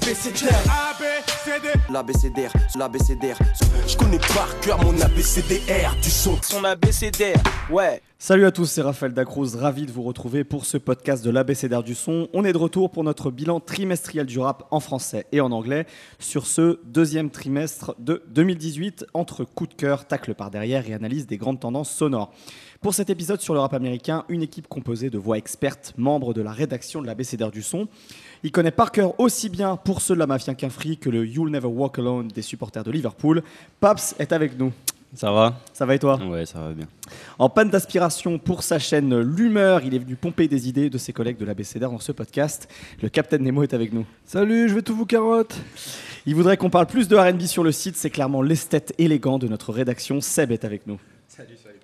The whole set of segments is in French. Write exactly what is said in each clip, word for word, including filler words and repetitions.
L'A B C D R. L'A B C D R. L'A B C D R. Je connais par cœur mon A B C D R du son. Son A B C D R, ouais. Salut à tous, c'est Raphaël Da Cruz, ravi de vous retrouver pour ce podcast de l'A B C D R du son. On est de retour pour notre bilan trimestriel du rap en français et en anglais sur ce deuxième trimestre de deux mille dix-huit, entre coups de cœur, tacle par derrière et analyse des grandes tendances sonores. Pour cet épisode sur le rap américain, une équipe composée de voix expertes, membres de la rédaction de l'A B C D R du son. Il connaît par cœur aussi bien Pour ceux de la mafia qu'un free que le You'll Never Walk Alone des supporters de Liverpool. Paps est avec nous. Ça va ? Ça va et toi ? Ouais, ça va bien. En panne d'aspiration pour sa chaîne L'Humeur, il est venu pomper des idées de ses collègues de l'A B C D R dans ce podcast. Le Capitaine Nemo est avec nous. Salut, je vais tout vous carotte. Il voudrait qu'on parle plus de R and B sur le site, c'est clairement l'esthète élégant de notre rédaction. Seb est avec nous. Salut, salut.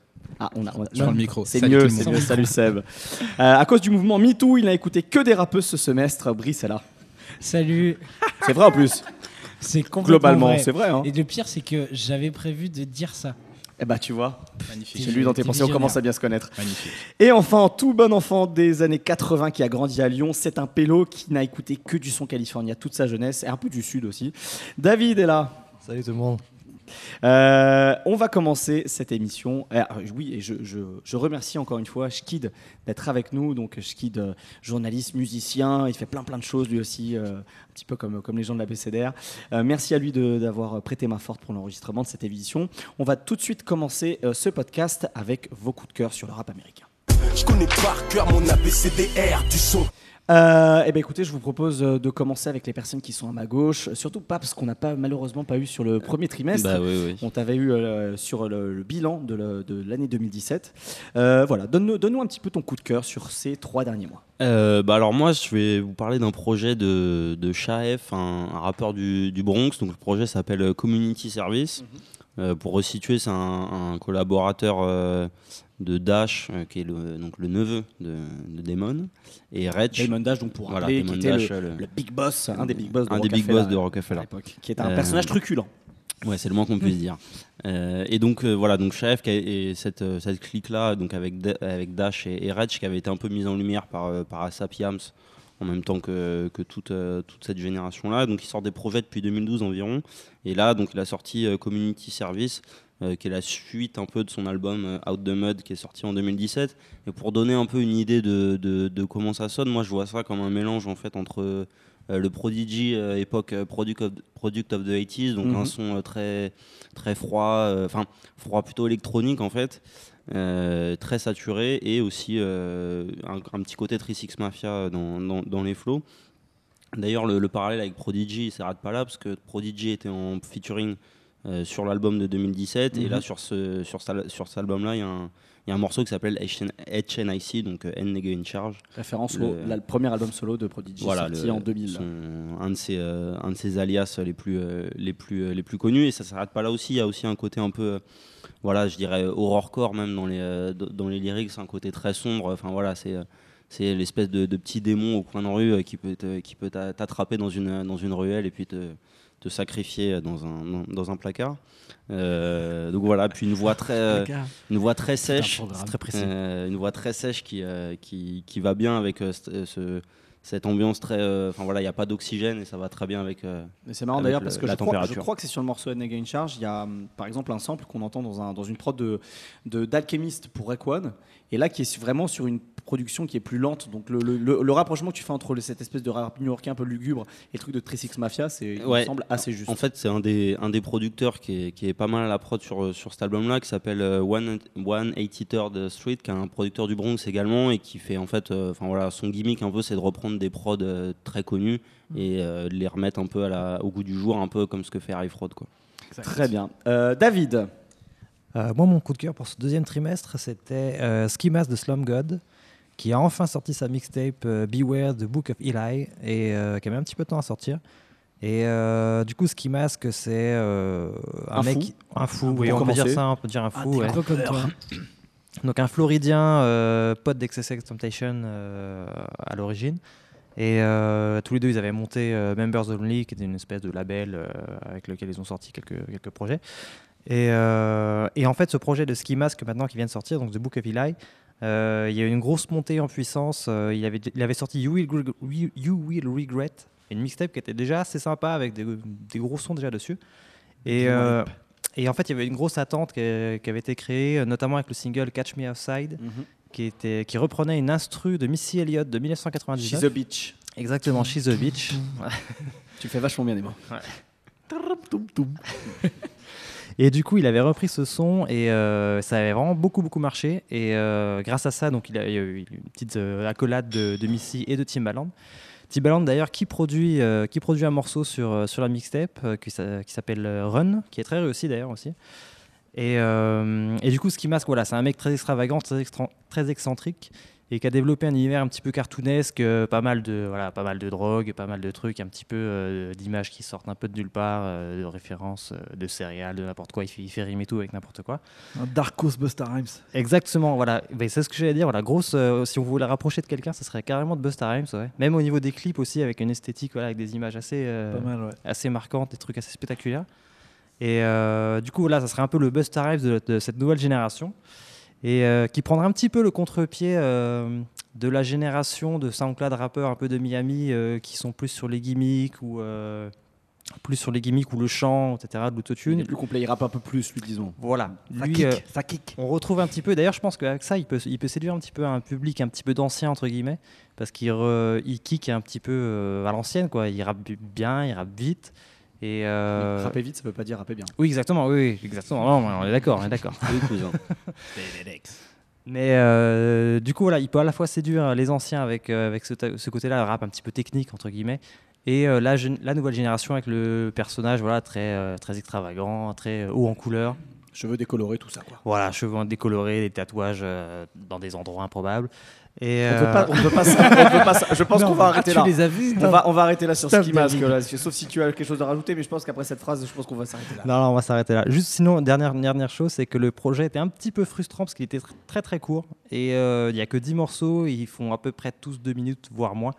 Ah, on a, on a je prends le micro. C'est mieux, c'est mieux. Salut Seb. Euh, à cause du mouvement MeToo, il n'a écouté que des rappeuses ce semestre. Brice est là. Salut. C'est vrai en plus. C'est complètement globalement, vrai. C'est vrai. Hein. Et le pire, c'est que j'avais prévu de dire ça. Eh bah, tu vois, magnifique. C'est lui dans tes pensées, on commence à bien se connaître. Magnifique. Et enfin, tout bon enfant des années quatre-vingts qui a grandi à Lyon, c'est un pélo qui n'a écouté que du son California toute sa jeunesse, et un peu du Sud aussi. David est là. Salut tout le monde. Euh, on va commencer cette émission. Euh, oui, et je, je, je remercie encore une fois Shkid d'être avec nous. Donc Shkid, euh, journaliste, musicien, il fait plein plein de choses lui aussi, euh, un petit peu comme, comme les gens de l'A B C D R. Euh, merci à lui de, d'avoir prêté main forte pour l'enregistrement de cette émission. On va tout de suite commencer euh, ce podcast avec vos coups de cœur sur le rap américain. Je connais par cœur mon A B C D R du son. Euh, et ben écoutez, je vous propose de commencer avec les personnes qui sont à ma gauche, surtout pas parce qu'on n'a pas malheureusement pas eu sur le premier trimestre. Bah oui, oui. On t'avait eu euh, sur le, le bilan de, le, de l'année deux mille dix-sept. Euh, voilà, donne-nous, donne-nous un petit peu ton coup de cœur sur ces trois derniers mois. Euh, bah alors moi, je vais vous parler d'un projet de, de ChaF, un, un rappeur du, du Bronx. Donc le projet s'appelle Community Service. Mm-hmm. Euh, pour resituer, c'est un, un collaborateur euh, de Dash, euh, qui est le, donc le neveu de, de Daemon, et Retch. Daemon Dash, donc pour rappeler, voilà, qui était le, le, le big boss, un des big boss de, un des big boss de Roc-A-Fella, à l'époque, qui est un euh, personnage truculent. Ouais, c'est le moins qu'on puisse dire. Euh, et donc euh, voilà, donc ChaF et cette cette clique là, donc avec da- avec Dash et, et Retch, qui avait été un peu mise en lumière par euh, par A$AP Yams, en même temps que, que toute, euh, toute cette génération-là. Donc, il sort des projets depuis deux mille douze environ. Et là, donc, il a sorti euh, Community Service, euh, qui est la suite un peu de son album euh, Out the Mud, qui est sorti en deux mille dix-sept. Et pour donner un peu une idée de, de, de comment ça sonne, moi, je vois ça comme un mélange en fait, entre euh, le Prodigy, euh, époque euh, product, of, product of the eighties, donc mm-hmm. un son euh, très, très froid, enfin, euh, froid plutôt électronique en fait. Euh, très saturé, et aussi euh, un, un petit côté Three six Mafia dans, dans, dans les flows. D'ailleurs, le, le parallèle avec Prodigy, ça rate pas là, parce que Prodigy était en featuring euh, sur l'album de deux mille dix-sept, mm-hmm. et là, sur, ce, sur, sur cet album-là, il y a un... Il y a un morceau qui s'appelle H N I C, donc Negan In Charge. Référence au le... premier album solo de Prodigy, voilà, sorti le, en deux mille. Son, un, de ses, euh, un de ses alias les plus, euh, les plus, euh, les plus connus. Et ça ne s'arrête pas là aussi. Il y a aussi un côté un peu, euh, voilà, je dirais, horrorcore même dans les, euh, dans les lyrics. C'est un côté très sombre. Enfin, voilà, c'est, c'est l'espèce de, de petit démon au coin de rue euh, qui peut, te, qui peut t'attraper dans une, dans une ruelle et puis te, te sacrifier dans un, dans, dans un placard. Euh, donc voilà, puis une voix très, euh, une voix très sèche, un très euh, une voix très sèche qui, euh, qui, qui va bien avec euh, ce, cette ambiance très, enfin euh, voilà, il n'y a pas d'oxygène et ça va très bien avec. Euh, Mais c'est marrant d'ailleurs parce que je crois, je crois que c'est sur le morceau Negan In Charge, il y a hum, par exemple un sample qu'on entend dans, un, dans une prod de, de d'Alchemist pour Raekwon, et là qui est vraiment sur une production qui est plus lente, donc le, le, le, le rapprochement que tu fais entre cette espèce de rap new-yorkais un peu lugubre et le truc de Three six Mafia, c'est, il ouais. me semble assez juste. En fait, c'est un des, un des producteurs qui est, qui est pas mal à la prod sur, sur cet album-là, qui s'appelle cent quatre-vingt-trois Street, qui est un producteur du Bronx également, et qui fait en fait, enfin euh, voilà, son gimmick un peu, c'est de reprendre des prods euh, très connus et euh, de les remettre un peu à la, au goût du jour, un peu comme ce que fait Harry Fraud, quoi. Exact. Très bien. Euh, David, euh, moi, mon coup de cœur pour ce deuxième trimestre, c'était euh, Ski Mask de Slum God, qui a enfin sorti sa mixtape euh, Beware The Book of Eli, et euh, qui a mis un petit peu de temps à sortir. Et euh, du coup, Ski Mask, c'est euh, un, un mec, fou. un fou. Oui, on peut dire ça, on peut dire un fou. Un ouais. peu comme toi. Donc un Floridien, euh, pote d'X S X Temptation euh, à l'origine. Et euh, tous les deux, ils avaient monté euh, Members Only, qui était une espèce de label euh, avec lequel ils ont sorti quelques quelques projets. Et euh, et en fait, ce projet de Ski Mask maintenant qui vient de sortir, donc The Book of Eli. Euh, il y a eu une grosse montée en puissance. Euh, il, avait, il avait sorti You Will, Gr- You Will Regret, une mixtape qui était déjà assez sympa avec des, des gros sons déjà dessus. Et, euh, et en fait, il y avait une grosse attente qui, qui avait été créée, notamment avec le single Catch Me Outside, mm-hmm. qui, était, qui reprenait une instru de Missy Elliott de dix-neuf cent quatre-vingt-dix-neuf. She's a Bitch. Exactement, She's a Bitch. Tu fais vachement bien les mots. Ouais. Et du coup, il avait repris ce son et euh, ça avait vraiment beaucoup, beaucoup marché. Et euh, grâce à ça, donc, il y a eu une petite euh, accolade de, de Missy et de Timbaland. Timbaland, d'ailleurs, qui produit, euh, qui produit un morceau sur, sur la mixtape euh, qui, qui s'appelle Run, qui est très réussi d'ailleurs aussi. Et, euh, et du coup, Ski Mask, voilà, c'est un mec très extravagant, très, extra- très excentrique et qui a développé un univers un petit peu cartoonesque, euh, pas mal de, voilà, pas mal de drogue, pas mal de trucs, un petit peu euh, d'images qui sortent un peu de nulle part, euh, de références, euh, de céréales, de n'importe quoi. Il fait, il fait rimer tout avec n'importe quoi. Un Darkos Busta Rhymes. Exactement, voilà. Mais c'est ce que j'allais dire. Voilà, grosse. Euh, si on voulait la rapprocher de quelqu'un, ce serait carrément de Busta Rhymes, ouais. Même au niveau des clips aussi, avec une esthétique, voilà, avec des images assez, euh, pas mal, ouais. assez marquantes, des trucs assez spectaculaires. Et euh, du coup, voilà, ça serait un peu le Busta Rhymes de, de cette nouvelle génération. Et euh, qui prendra un petit peu le contre-pied euh, de la génération de SoundCloud rappeurs un peu de Miami euh, qui sont plus sur les gimmicks ou euh, plus sur les gimmicks ou le chant, et cetera, de l'autotune. Il est plus complet, il rappe un peu plus, lui, disons. Voilà. Ça lui, kick, euh, ça kick. On retrouve un petit peu. D'ailleurs, je pense qu'avec ça, il peut, il peut séduire un petit peu un public un petit peu d'ancien entre guillemets, parce qu'il re, il kick un petit peu euh, à l'ancienne, quoi. Il rappe bien, il rappe vite. Et euh... rapper vite, ça veut pas dire rapper bien. Oui, exactement. Oui, exactement. Non, on est d'accord, on est d'accord. Mais euh, du coup, voilà, il peut à la fois séduire les anciens avec euh, avec ce, ta- ce côté-là, le rap un petit peu technique entre guillemets, et euh, la, gen- la nouvelle génération avec le personnage, voilà, très euh, très extravagant, très haut en couleur. Cheveux décolorés, tout ça, quoi. Voilà, cheveux décolorés, des tatouages euh, dans des endroits improbables. Et euh... on peut pas, on peut pas ça, on peut pas ça. Je pense non, qu'on va arrêter ah, là. Tu les as vus, on va, on va arrêter là sur Ski Mask, là, sauf si tu as quelque chose à rajouter, mais je pense qu'après cette phrase, je pense qu'on va s'arrêter là. Non, non, on va s'arrêter là. Juste sinon, dernière dernière chose, c'est que le projet était un petit peu frustrant parce qu'il était très très, très court et il euh, y a que dix morceaux, ils font à peu près tous deux minutes, voire moins.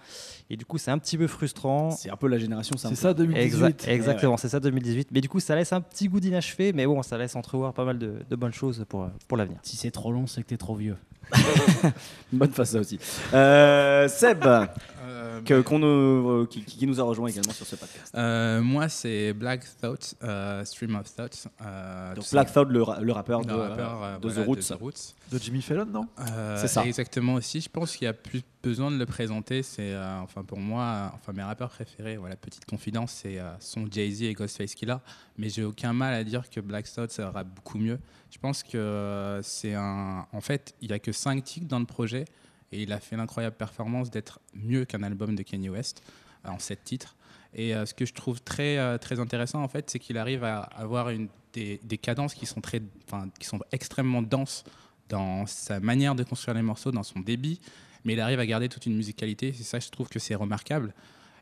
Et du coup, c'est un petit peu frustrant. C'est un peu la génération, c'est, c'est ça deux mille dix-huit. Exa- exactement, ouais. C'est ça deux mille dix-huit. Mais du coup, ça laisse un petit goût d'inachevé, mais bon, ça laisse entrevoir pas mal de, de bonnes choses pour pour l'avenir. Si c'est trop long, c'est que t'es trop vieux. Bonne face ça aussi. Euh, Seb, euh, que, qu'on nous, euh, qui, qui nous a rejoint également sur ce podcast. Euh, moi, c'est Black Thought, euh, Stream of Thought. Euh, Donc Black Thought, le, ra- le rappeur, le de, rappeur euh, de, voilà, The Roots. de The Roots. De Jimmy Fallon, non euh, C'est ça. Exactement aussi. Je pense qu'il y a plus besoin de le présenter. C'est, euh, enfin pour moi, euh, enfin mes rappeurs préférés. Voilà, petite confidence, c'est euh, son Jay-Z et Ghostface Killah. Mais j'ai aucun mal à dire que Black Thought ça rappe beaucoup mieux. Je pense que euh, c'est un. En fait, il y a que cinq tics dans le projet. Et il a fait l'incroyable performance d'être mieux qu'un album de Kanye West euh, en sept titres. Et euh, ce que je trouve très, euh, très intéressant, en fait, c'est qu'il arrive à avoir une, des, des cadences qui sont, très, qui sont extrêmement denses dans sa manière de construire les morceaux, dans son débit. Mais il arrive à garder toute une musicalité. C'est ça, je trouve que c'est remarquable.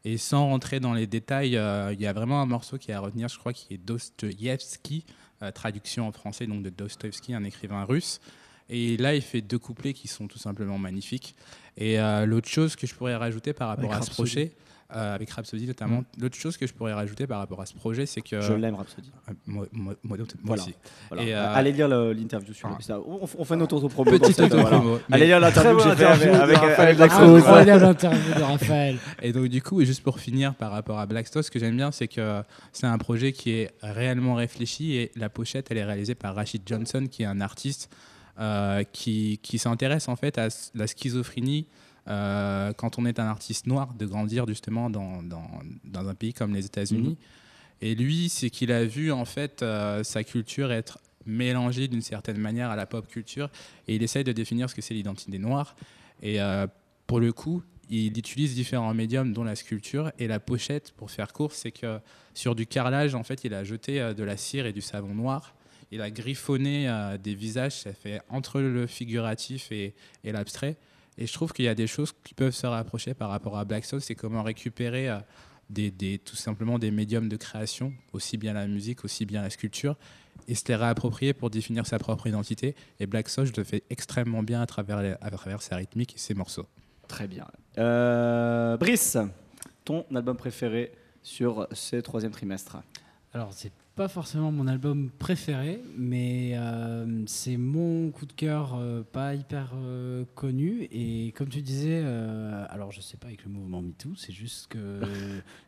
Et sans rentrer dans les détails, euh, il y a vraiment un morceau qui est à retenir, je crois, qui est Dostoïevski, euh, traduction en français donc de Dostoïevski, un écrivain russe. Et là, il fait deux couplets qui sont tout simplement magnifiques. Et euh, l'autre chose que je pourrais rajouter par rapport avec à Rapsody. ce projet, euh, avec Rapsody notamment, mmh. l'autre chose que je pourrais rajouter par rapport à ce projet, c'est que... Je l'aime, Rapsody. Euh, moi, moi, moi, moi voilà. aussi. Voilà. Et, euh, Allez lire le, l'interview sur ah. le... On, on fait notre auto-promo. Petite auto-promo. Allez lire l'interview que j'ai fait avec Raphaël Da Cruz. Incroyable interview de Raphaël. Et donc, du coup, et juste pour finir par rapport à Black Thought, ce que j'aime bien, c'est que c'est un projet qui est réellement réfléchi. Et la pochette, elle est réalisée par Rashid Johnson, qui est un artiste... Euh, qui, qui s'intéresse en fait à la schizophrénie euh, quand on est un artiste noir, de grandir justement dans, dans, dans un pays comme les États-Unis. Mm-hmm. Et lui, c'est qu'il a vu en fait euh, sa culture être mélangée d'une certaine manière à la pop culture et il essaye de définir ce que c'est l'identité noire. Et euh, pour le coup, il utilise différents médiums dont la sculpture et la pochette. Pour faire court, c'est que sur du carrelage, en fait, il a jeté de la cire et du savon noir. Il a griffonné euh, des visages, ça fait entre le figuratif et, et l'abstrait. Et je trouve qu'il y a des choses qui peuvent se rapprocher par rapport à Black Thought, c'est comment récupérer euh, des, des, tout simplement des médiums de création, aussi bien la musique, aussi bien la sculpture, et se les réapproprier pour définir sa propre identité. Et Black Thought le fait extrêmement bien à travers, les, à travers sa rythmique et ses morceaux. Très bien. Euh, Brice, ton album préféré sur ce troisième trimestre ? Alors, c'est pas forcément mon album préféré, mais euh, c'est mon coup de cœur euh, pas hyper euh, connu. Et comme tu disais, euh, alors je sais pas avec le mouvement MeToo, c'est juste que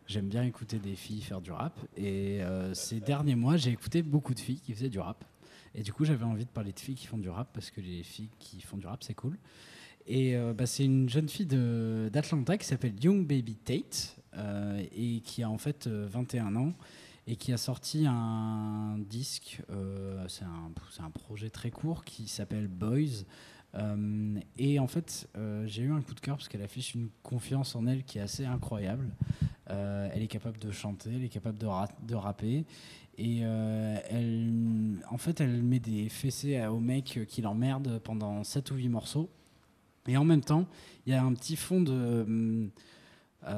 j'aime bien écouter des filles faire du rap. Et euh, ces derniers mois, j'ai écouté beaucoup de filles qui faisaient du rap. Et du coup, j'avais envie de parler de filles qui font du rap, parce que les filles qui font du rap, c'est cool. Et euh, bah, c'est une jeune fille de, d'Atlanta qui s'appelle Young Baby Tate euh, et qui a en fait euh, vingt et un ans et qui a sorti un disque, euh, c'est, un, c'est un projet très court qui s'appelle Boys. Euh, et en fait, euh, j'ai eu un coup de cœur parce qu'elle affiche une confiance en elle qui est assez incroyable. Euh, elle est capable de chanter, elle est capable de, ra- de rapper. Et euh, elle, en fait, elle met des fessées à, aux mecs qui l'emmerdent pendant sept ou huit morceaux. Et en même temps, il y a un petit fond de,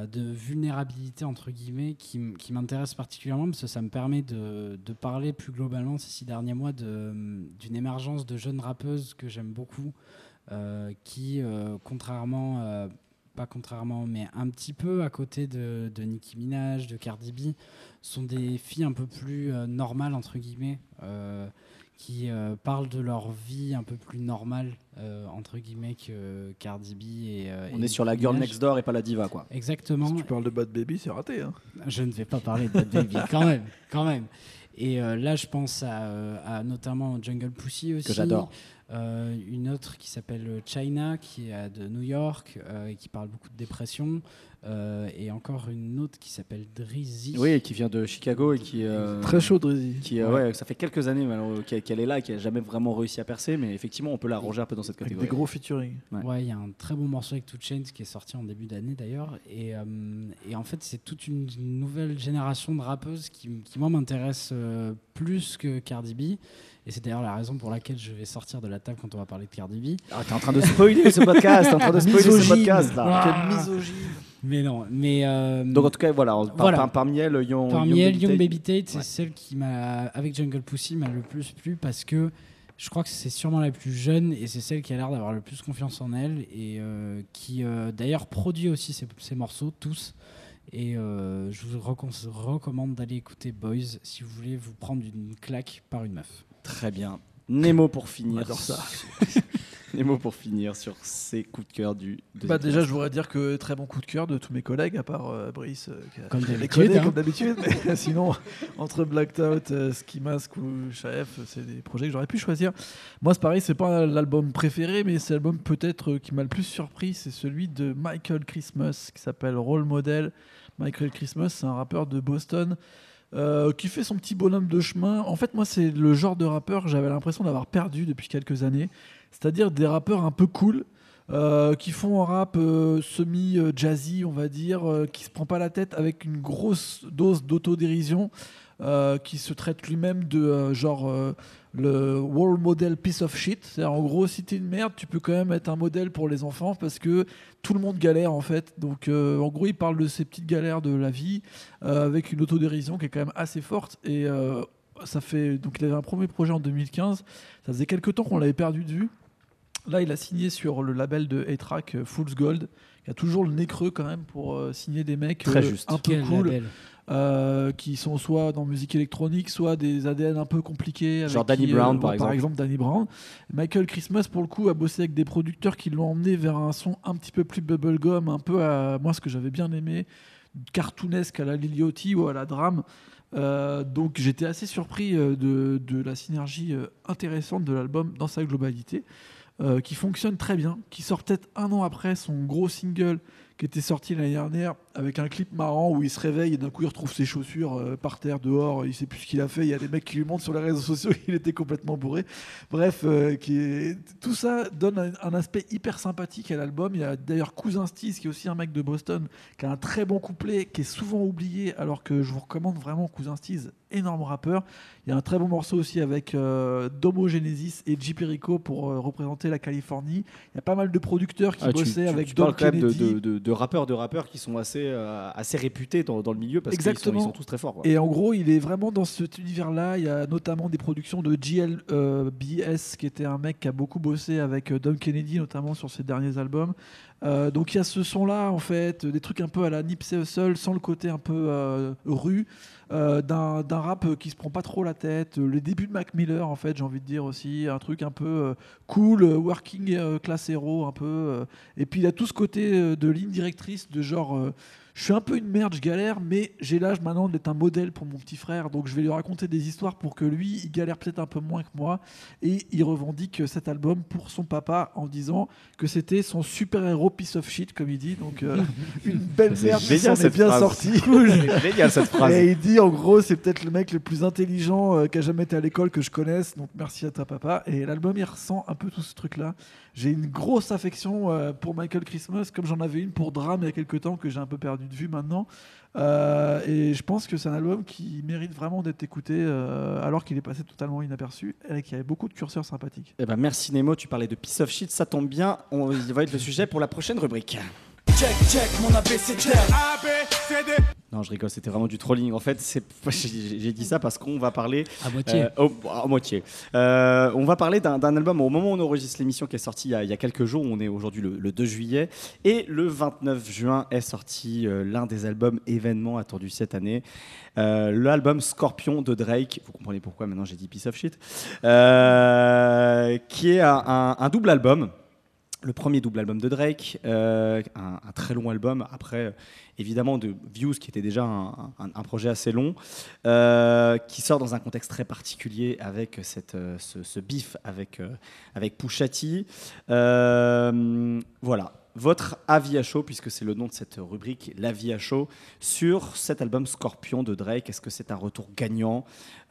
de vulnérabilité, entre guillemets, qui, qui m'intéresse particulièrement, parce que ça me permet de, de parler plus globalement ces six derniers mois de, d'une émergence de jeunes rappeuses que j'aime beaucoup, euh, qui, euh, contrairement, euh, pas contrairement, mais un petit peu à côté de, de Nicki Minaj, de Cardi B, sont des filles un peu plus euh, normales, entre guillemets, euh, qui euh, parlent de leur vie un peu plus normale, euh, entre guillemets, que euh, Cardi B et... Euh, on et est sur la girl Minaj. Next door et pas la diva, quoi. Exactement. Si tu parles de Bad Baby, c'est raté, hein. Je ne vais pas parler de Bad Baby, quand même, quand même. Et euh, là, je pense à, à notamment Junglepussy aussi. Que j'adore. Euh, une autre qui s'appelle China, qui est de New York, euh, et qui parle beaucoup de dépression. Euh, et encore une autre qui s'appelle Drizzy. Oui, qui vient de Chicago et qui euh, très chaud Drizzy. Qui euh, ouais. ouais, ça fait quelques années alors, qu'elle est là, qu'elle n'a jamais vraiment réussi à percer, mais effectivement on peut la ranger un peu dans cette catégorie. Avec des gros featuring. Ouais, il ouais, y a un très bon morceau avec Two Chainz qui est sorti en début d'année d'ailleurs, et, euh, et en fait c'est toute une nouvelle génération de rappeuses qui, qui moi m'intéresse euh, plus que Cardi B, et c'est d'ailleurs la raison pour laquelle je vais sortir de la table quand on va parler de Cardi B. Ah, t'es en train de spoiler ce podcast, t'es en train de spoiler misogyne. ce podcast là. Quelle ah. misogyne. Mais non, mais euh, donc en tout cas voilà, par, voilà. Par, parmi elles, Young, parmi Young, elle, Young Baby Tate, c'est ouais. celle qui m'a, avec Junglepussy, m'a le plus plu parce que je crois que c'est sûrement la plus jeune et c'est celle qui a l'air d'avoir le plus confiance en elle et euh, qui euh, d'ailleurs produit aussi ses, ses morceaux tous. Et euh, je vous recom- recommande d'aller écouter Boys si vous voulez vous prendre une claque par une meuf. Très bien. Nemo pour finir. J'adore ça. Nemo pour finir sur ses coups de cœur du. Bah déjà, je voudrais dire que très bon coup de cœur de tous mes collègues, à part euh, Brice, euh, qui a comme d'habitude. Hein. Comme d'habitude mais sinon, entre Black Thought, euh, Ski Mask ou ChaF, c'est des projets que j'aurais pu choisir. Moi, c'est pareil, c'est pas l'album préféré, mais c'est l'album peut-être euh, qui m'a le plus surpris, c'est celui de Michael Christmas, qui s'appelle Role Model. Michael Christmas, c'est un rappeur de Boston. Euh, qui fait son petit bonhomme de chemin. En fait, moi, c'est le genre de rappeur que j'avais l'impression d'avoir perdu depuis quelques années. C'est-à-dire des rappeurs un peu cool, euh, qui font un rap euh, semi-jazzy, on va dire, euh, qui se prend pas la tête avec une grosse dose d'autodérision, euh, qui se traite lui-même de euh, genre euh, le role model piece of shit. C'est-à-dire, en gros, si t'es une merde, tu peux quand même être un modèle pour les enfants parce que tout le monde galère en fait. Donc euh, en gros, il parle de ces petites galères de la vie euh, avec une autodérision qui est quand même assez forte. Et euh, ça fait donc il avait un premier projet en deux mille quinze. Ça faisait quelques temps qu'on l'avait perdu de vue. Là, il a signé sur le label de A-Track, Fool's Gold. Il a toujours le nez creux quand même pour euh, signer des mecs euh, un peu Quel cool. Euh, qui sont soit dans musique électronique, soit des A D N un peu compliqués. Avec Genre Danny qui, Brown, euh, par, par exemple. exemple. Danny Brown. Michael Christmas, pour le coup, a bossé avec des producteurs qui l'ont emmené vers un son un petit peu plus bubblegum, un peu à moi ce que j'avais bien aimé, cartoonesque à la Liliotti ou à la Dram. Euh, donc j'étais assez surpris de, de la synergie intéressante de l'album dans sa globalité. Euh, qui fonctionne très bien, qui sort peut-être un an après son gros single qui était sorti l'année dernière avec un clip marrant où il se réveille et d'un coup il retrouve ses chaussures euh, par terre dehors, il sait plus ce qu'il a fait, il y a des mecs qui lui montrent sur les réseaux sociaux qu'il était complètement bourré. Bref, euh, qui est... tout ça donne un, un aspect hyper sympathique à l'album. Il y a d'ailleurs Cousin Stizz qui est aussi un mec de Boston qui a un très bon couplet qui est souvent oublié alors que je vous recommande vraiment Cousin Stizz, énorme rappeur. Il y a un très bon morceau aussi avec euh, Domo Genesis et J. Perico pour euh, représenter la Californie. Il y a pas mal de producteurs qui ah, bossaient tu, tu, avec tu Don Kennedy. De, de, de, de rappeurs de rappeurs qui sont assez, euh, assez réputés dans, dans le milieu parce Exactement. qu'ils sont, ils sont tous très forts. Quoi. Et en gros, il est vraiment dans cet univers-là. Il y a notamment des productions de G L B S euh, qui était un mec qui a beaucoup bossé avec euh, Don Kennedy, notamment sur ses derniers albums. Euh, donc il y a ce son-là, en fait, des trucs un peu à la Nipsey Hussle, sans le côté un peu euh, rue, euh, d'un, d'un rap qui se prend pas trop la tête, les débuts de Mac Miller, en fait, j'ai envie de dire aussi, un truc un peu euh, cool, working euh, class hero, un peu. Euh, et puis il y a tout ce côté euh, de ligne directrice, de genre... Euh, je suis un peu une merde, je galère, mais j'ai l'âge maintenant d'être un modèle pour mon petit frère, donc je vais lui raconter des histoires pour que lui, il galère peut-être un peu moins que moi, et il revendique cet album pour son papa en disant que c'était son super-héros piece of shit, comme il dit, donc euh, une belle merde qui s'en est bien sortie. C'est génial cette phrase. Et il dit, en gros, c'est peut-être le mec le plus intelligent euh, qui a jamais été à l'école que je connaisse, donc merci à ta papa. Et l'album, il ressent un peu tout ce truc-là. J'ai une grosse affection euh, pour Michael Christmas, comme j'en avais une pour Dram il y a quelques temps, que j'ai un peu perdu de vue maintenant, euh, et je pense que c'est un album qui mérite vraiment d'être écouté euh, alors qu'il est passé totalement inaperçu et qu'il y avait beaucoup de curseurs sympathiques. Eh ben merci Nemo, tu parlais de piece of shit, ça tombe bien, on va être le sujet pour la prochaine rubrique. Check, check, mon A B C D R. Non, je rigole, c'était vraiment du trolling. En fait, c'est... j'ai, j'ai dit ça parce qu'on va parler... À moitié. Euh, au, à moitié. Euh, on va parler d'un, d'un album, au moment où on enregistre l'émission, qui est sorti il y a, il y a quelques jours, on est aujourd'hui le, le deux juillet, et le vingt-neuf juin est sorti euh, l'un des albums événements attendus cette année, euh, l'album Scorpion de Drake. Vous comprenez pourquoi maintenant j'ai dit piece of shit. Euh, qui est un, un, un double album. Le premier double album de Drake, euh, un, un très long album, après évidemment de Views qui était déjà un, un, un projet assez long, euh, qui sort dans un contexte très particulier avec cette, euh, ce, ce beef avec, euh, avec Pusha T. Euh, voilà, votre avis à chaud, puisque c'est le nom de cette rubrique, l'avis à chaud, sur cet album Scorpion de Drake. Est-ce que c'est un retour gagnant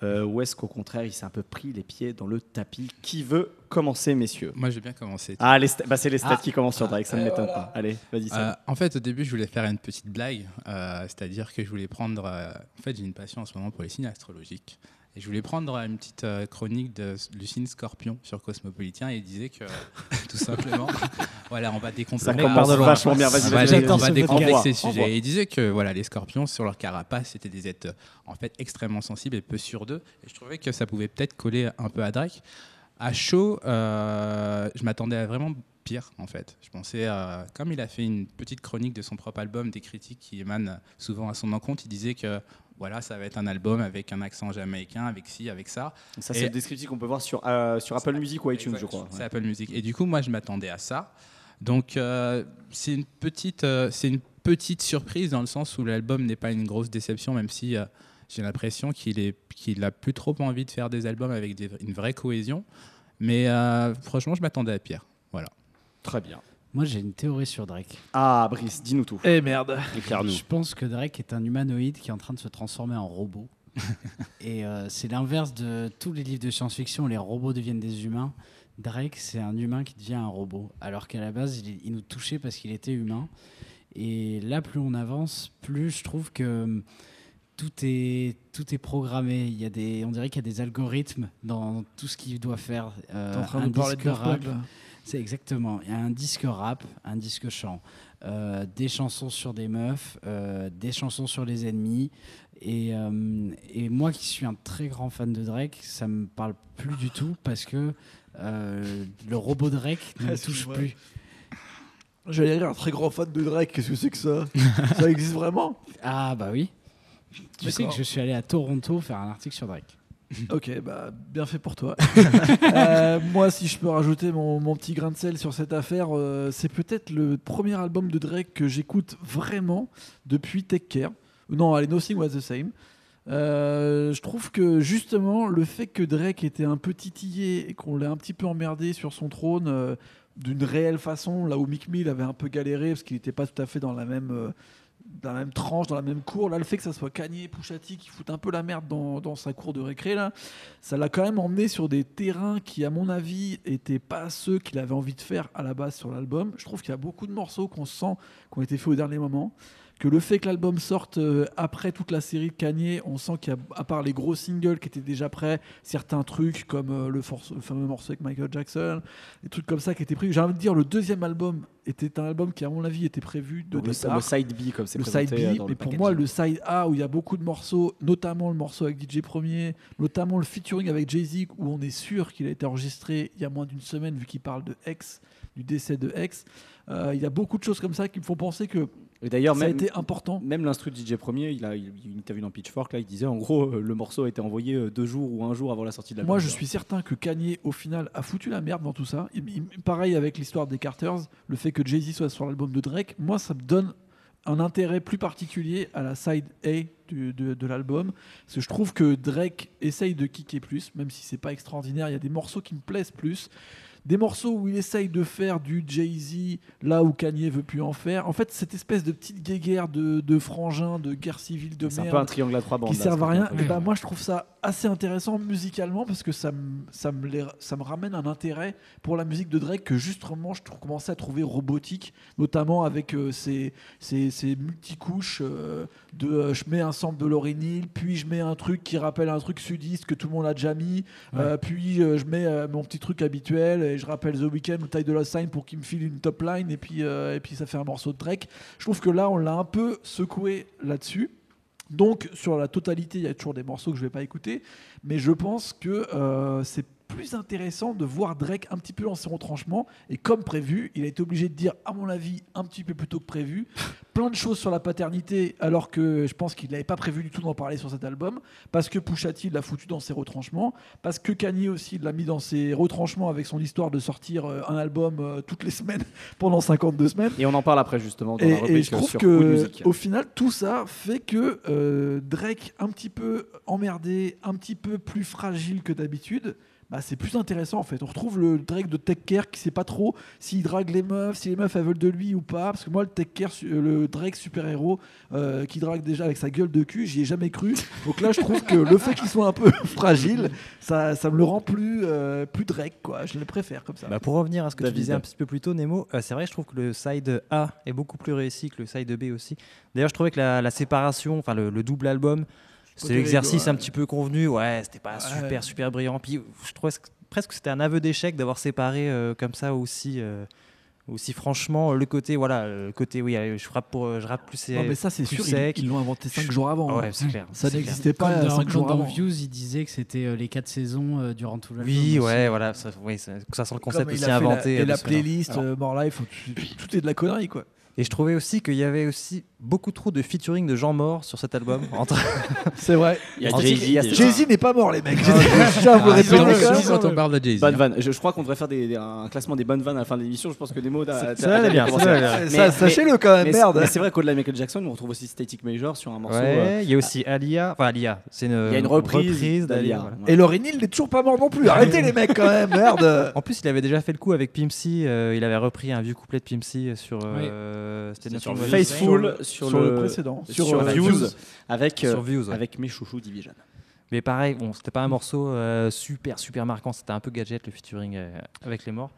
euh, ou est-ce qu'au contraire il s'est un peu pris les pieds dans le tapis? Qui veut commencer, messieurs? Moi, j'ai bien commencé. Ah, les sta- bah, c'est les stats ah, qui commencent sur Drake, ça ne m'étonne voilà. pas. Allez, vas-y. Euh, en fait, au début, je voulais faire une petite blague, euh, c'est-à-dire que je voulais prendre... Euh, en fait, j'ai une passion en ce moment pour les signes astrologiques. Et je voulais prendre une petite euh, chronique de Lucine Scorpion sur Cosmopolitain, et il disait que, tout simplement, voilà, on va décompléter... Ça commence vachement bien, vas-y, vas-y. On va décompléter ce sujet. Et il disait que voilà, les scorpions, sur leur carapace, c'était des êtres en fait extrêmement sensibles et peu sûrs d'eux. Et je trouvais que ça pouvait peut-être coller un peu à Drake. À chaud, euh, je m'attendais à vraiment pire, en fait. Je pensais, euh, comme il a fait une petite chronique de son propre album, des critiques qui émanent souvent à son encontre, il disait que voilà, ça va être un album avec un accent jamaïcain, avec ci, avec ça. Ça, et c'est le descriptif qu'on peut voir sur, euh, sur Apple Music ou iTunes, je crois. Ouais. C'est Apple Music. Et du coup, moi, je m'attendais à ça. Donc, euh, c'est une petite, euh, c'est une petite surprise dans le sens où l'album n'est pas une grosse déception, même si... Euh, J'ai l'impression qu'il est, qu'il a plus trop envie de faire des albums avec des, une vraie cohésion. Mais euh, franchement, je m'attendais à pire. Voilà. Très bien. Moi, j'ai une théorie sur Drake. Ah, Brice, dis-nous tout. Eh merde. Éclaire-nous. Je pense que Drake est un humanoïde qui est en train de se transformer en robot. Et euh, c'est l'inverse de tous les livres de science-fiction où les robots deviennent des humains. Drake, c'est un humain qui devient un robot. Alors qu'à la base, il, il nous touchait parce qu'il était humain. Et là, plus on avance, plus je trouve que... Tout est, tout est programmé. Il y a des, on dirait qu'il y a des algorithmes dans tout ce qu'il doit faire. Euh, T'es en train de parler de rap. C'est exactement. Il y a un disque rap, un disque chant, euh, des chansons sur des meufs, euh, des chansons sur les ennemis. Et, euh, et moi qui suis un très grand fan de Drake, ça me parle plus du tout parce que euh, le robot Drake ne me touche plus. J'allais dire un très grand fan de Drake. Qu'est-ce que c'est que ça? Ça existe vraiment? Ah bah oui. Tu D'accord. sais que je suis allé à Toronto faire un article sur Drake. Ok, bah, bien fait pour toi. euh, moi, si je peux rajouter mon, mon petit grain de sel sur cette affaire, euh, c'est peut-être le premier album de Drake que j'écoute vraiment depuis Take Care. Non, allez, Nothing Was The Same. Euh, je trouve que justement, le fait que Drake était un peu titillé et qu'on l'a un petit peu emmerdé sur son trône euh, d'une réelle façon, là où Mick Mill avait un peu galéré parce qu'il n'était pas tout à fait dans la même... Euh, dans la même tranche, dans la même cour, là le fait que ça soit Kanye, Pusha T qui fout un peu la merde dans, dans sa cour de récré, là, ça l'a quand même emmené sur des terrains qui à mon avis n'étaient pas ceux qu'il avait envie de faire à la base sur l'album. Je trouve qu'il y a beaucoup de morceaux qu'on sent qui ont été faits au dernier moment, que le fait que l'album sorte euh, après toute la série de Kanye, on sent qu'il y a, à part les gros singles qui étaient déjà prêts, certains trucs comme euh, le, force, le fameux morceau avec Michael Jackson, des trucs comme ça qui étaient pris. J'ai envie de dire, le deuxième album était un album qui, à mon avis, était prévu de le, départ. Le side B, comme c'est le présenté. Le side B, mais pour moi, le side A, où il y a beaucoup de morceaux, notamment le morceau avec D J Premier, notamment le featuring avec Jay-Z, où on est sûr qu'il a été enregistré il y a moins d'une semaine, vu qu'il parle de ex. du décès de X. Euh, il y a beaucoup de choses comme ça qui me font penser que et d'ailleurs, ça même, a été important. Même l'instru de D J Premier, il a il, une interview dans Pitchfork, là, il disait en gros le morceau a été envoyé deux jours ou un jour avant la sortie de la. Moi, je suis certain que Kanye, au final, a foutu la merde dans tout ça. Il, il, pareil avec l'histoire des Carters, le fait que Jay-Z soit sur l'album de Drake, moi, ça me donne un intérêt plus particulier à la side A du, de, de l'album, parce que je trouve que Drake essaye de kicker plus, même si c'est pas extraordinaire, il y a des morceaux qui me plaisent plus, des morceaux où il essaye de faire du Jay-Z là où Kanye veut plus en faire. En fait, cette espèce de petite guéguerre de, de frangins, de guerre civile, de c'est merde, un peu un triangle à trois bandes, qui là, servent à rien. Et bah, moi, je trouve ça assez intéressant musicalement, parce que ça me, ça me, ça me ramène un intérêt pour la musique de Drake que justement, je commençais à trouver robotique, notamment avec euh, ces, ces, ces multicouches euh, de euh, je mets un sample de Lauryn Hill, puis je mets un truc qui rappelle un truc sudiste que tout le monde a déjà mis, ouais. euh, puis euh, je mets euh, mon petit truc habituel. Et je rappelle The Weeknd ou Ty Dolla $ign pour qu'il me file une top line et puis, euh, et puis ça fait un morceau de Drake. Je trouve que là on l'a un peu secoué là-dessus, donc sur la totalité il y a toujours des morceaux que je vais pas écouter, mais je pense que euh, c'est plus intéressant de voir Drake un petit peu dans ses retranchements, et comme prévu il a été obligé de dire à mon avis un petit peu plus tôt que prévu plein de choses sur la paternité, alors que je pense qu'il n'avait pas prévu du tout d'en parler sur cet album, parce que Pusha T l'a foutu dans ses retranchements, parce que Kanye aussi l'a mis dans ses retranchements avec son histoire de sortir un album toutes les semaines pendant cinquante-deux semaines, et on en parle après justement dans et, la rubrique et je trouve sur que au final tout ça fait que euh, Drake un petit peu emmerdé, un petit peu plus fragile que d'habitude, bah, c'est plus intéressant en fait. On retrouve le Drake de Take Care qui sait pas trop s'il drague les meufs, si les meufs elles veulent de lui ou pas, parce que moi le Take Care, le Drake super-héros euh, qui drague déjà avec sa gueule de cul, j'y ai jamais cru, donc là je trouve que le fait qu'il soit un peu fragile, ça, ça me le rend plus, euh, plus Drake quoi. Je le préfère comme ça. Bah, pour revenir à ce que David tu disais un petit peu plus tôt Nemo, euh, c'est vrai je trouve que le side A est beaucoup plus réussi que le side B aussi, d'ailleurs je trouvais que la, la séparation, enfin le, le double album, c'est l'exercice un petit peu convenu, ouais, c'était pas super super brillant. Puis je trouvais presque que c'était un aveu d'échec d'avoir séparé euh, comme ça aussi, euh, aussi franchement le côté, voilà, le côté oui, je frappe pour, je rappe plus sec. Non mais ça c'est sûr, sec. Ils, ils l'ont inventé cinq je... jours avant. Ouais, hein. C'est clair. Ça c'est n'existait clair. Pas cinq jours avant. Dans Views, ils disaient que c'était les quatre saisons euh, durant tout l'album. Oui, ouais, aussi. Voilà, ça, oui, ça, ça sent le concept aussi inventé. La, et la playlist euh, More Life, tout est de la connerie quoi. Et je trouvais aussi qu'il y avait aussi beaucoup trop de featuring de gens morts sur cet album. Entre... C'est vrai. Il y a Jay-Z, il y a... Jay-Z n'est pas mort, les mecs. Quand on parle de Jay-Z. Bonne vanne. Je, je crois qu'on devrait faire des, des, un classement des bonnes vannes à la fin de l'émission. Je pense que Nemo a bien. Sachez-le quand même, merde. C'est vrai qu'au-delà de Michael Jackson, on retrouve aussi Static Major sur un morceau. Il y a aussi Alia. Enfin, Alia. Il y a une reprise d'Alia. Et Lauryn Hill n'est toujours pas mort non plus. Arrêtez, les mecs, quand même, merde. En plus, il avait déjà fait le coup avec Pimp C. Il avait repris un vieux couplet de Pimp C sur. C'était sur Faithful, sur, sur le, le précédent, sur, sur Views, Views, avec, euh, sur Views ouais. Avec mes chouchous Division. Mais pareil, bon, c'était pas un morceau euh, super super marquant, c'était un peu gadget le featuring euh, avec les morts.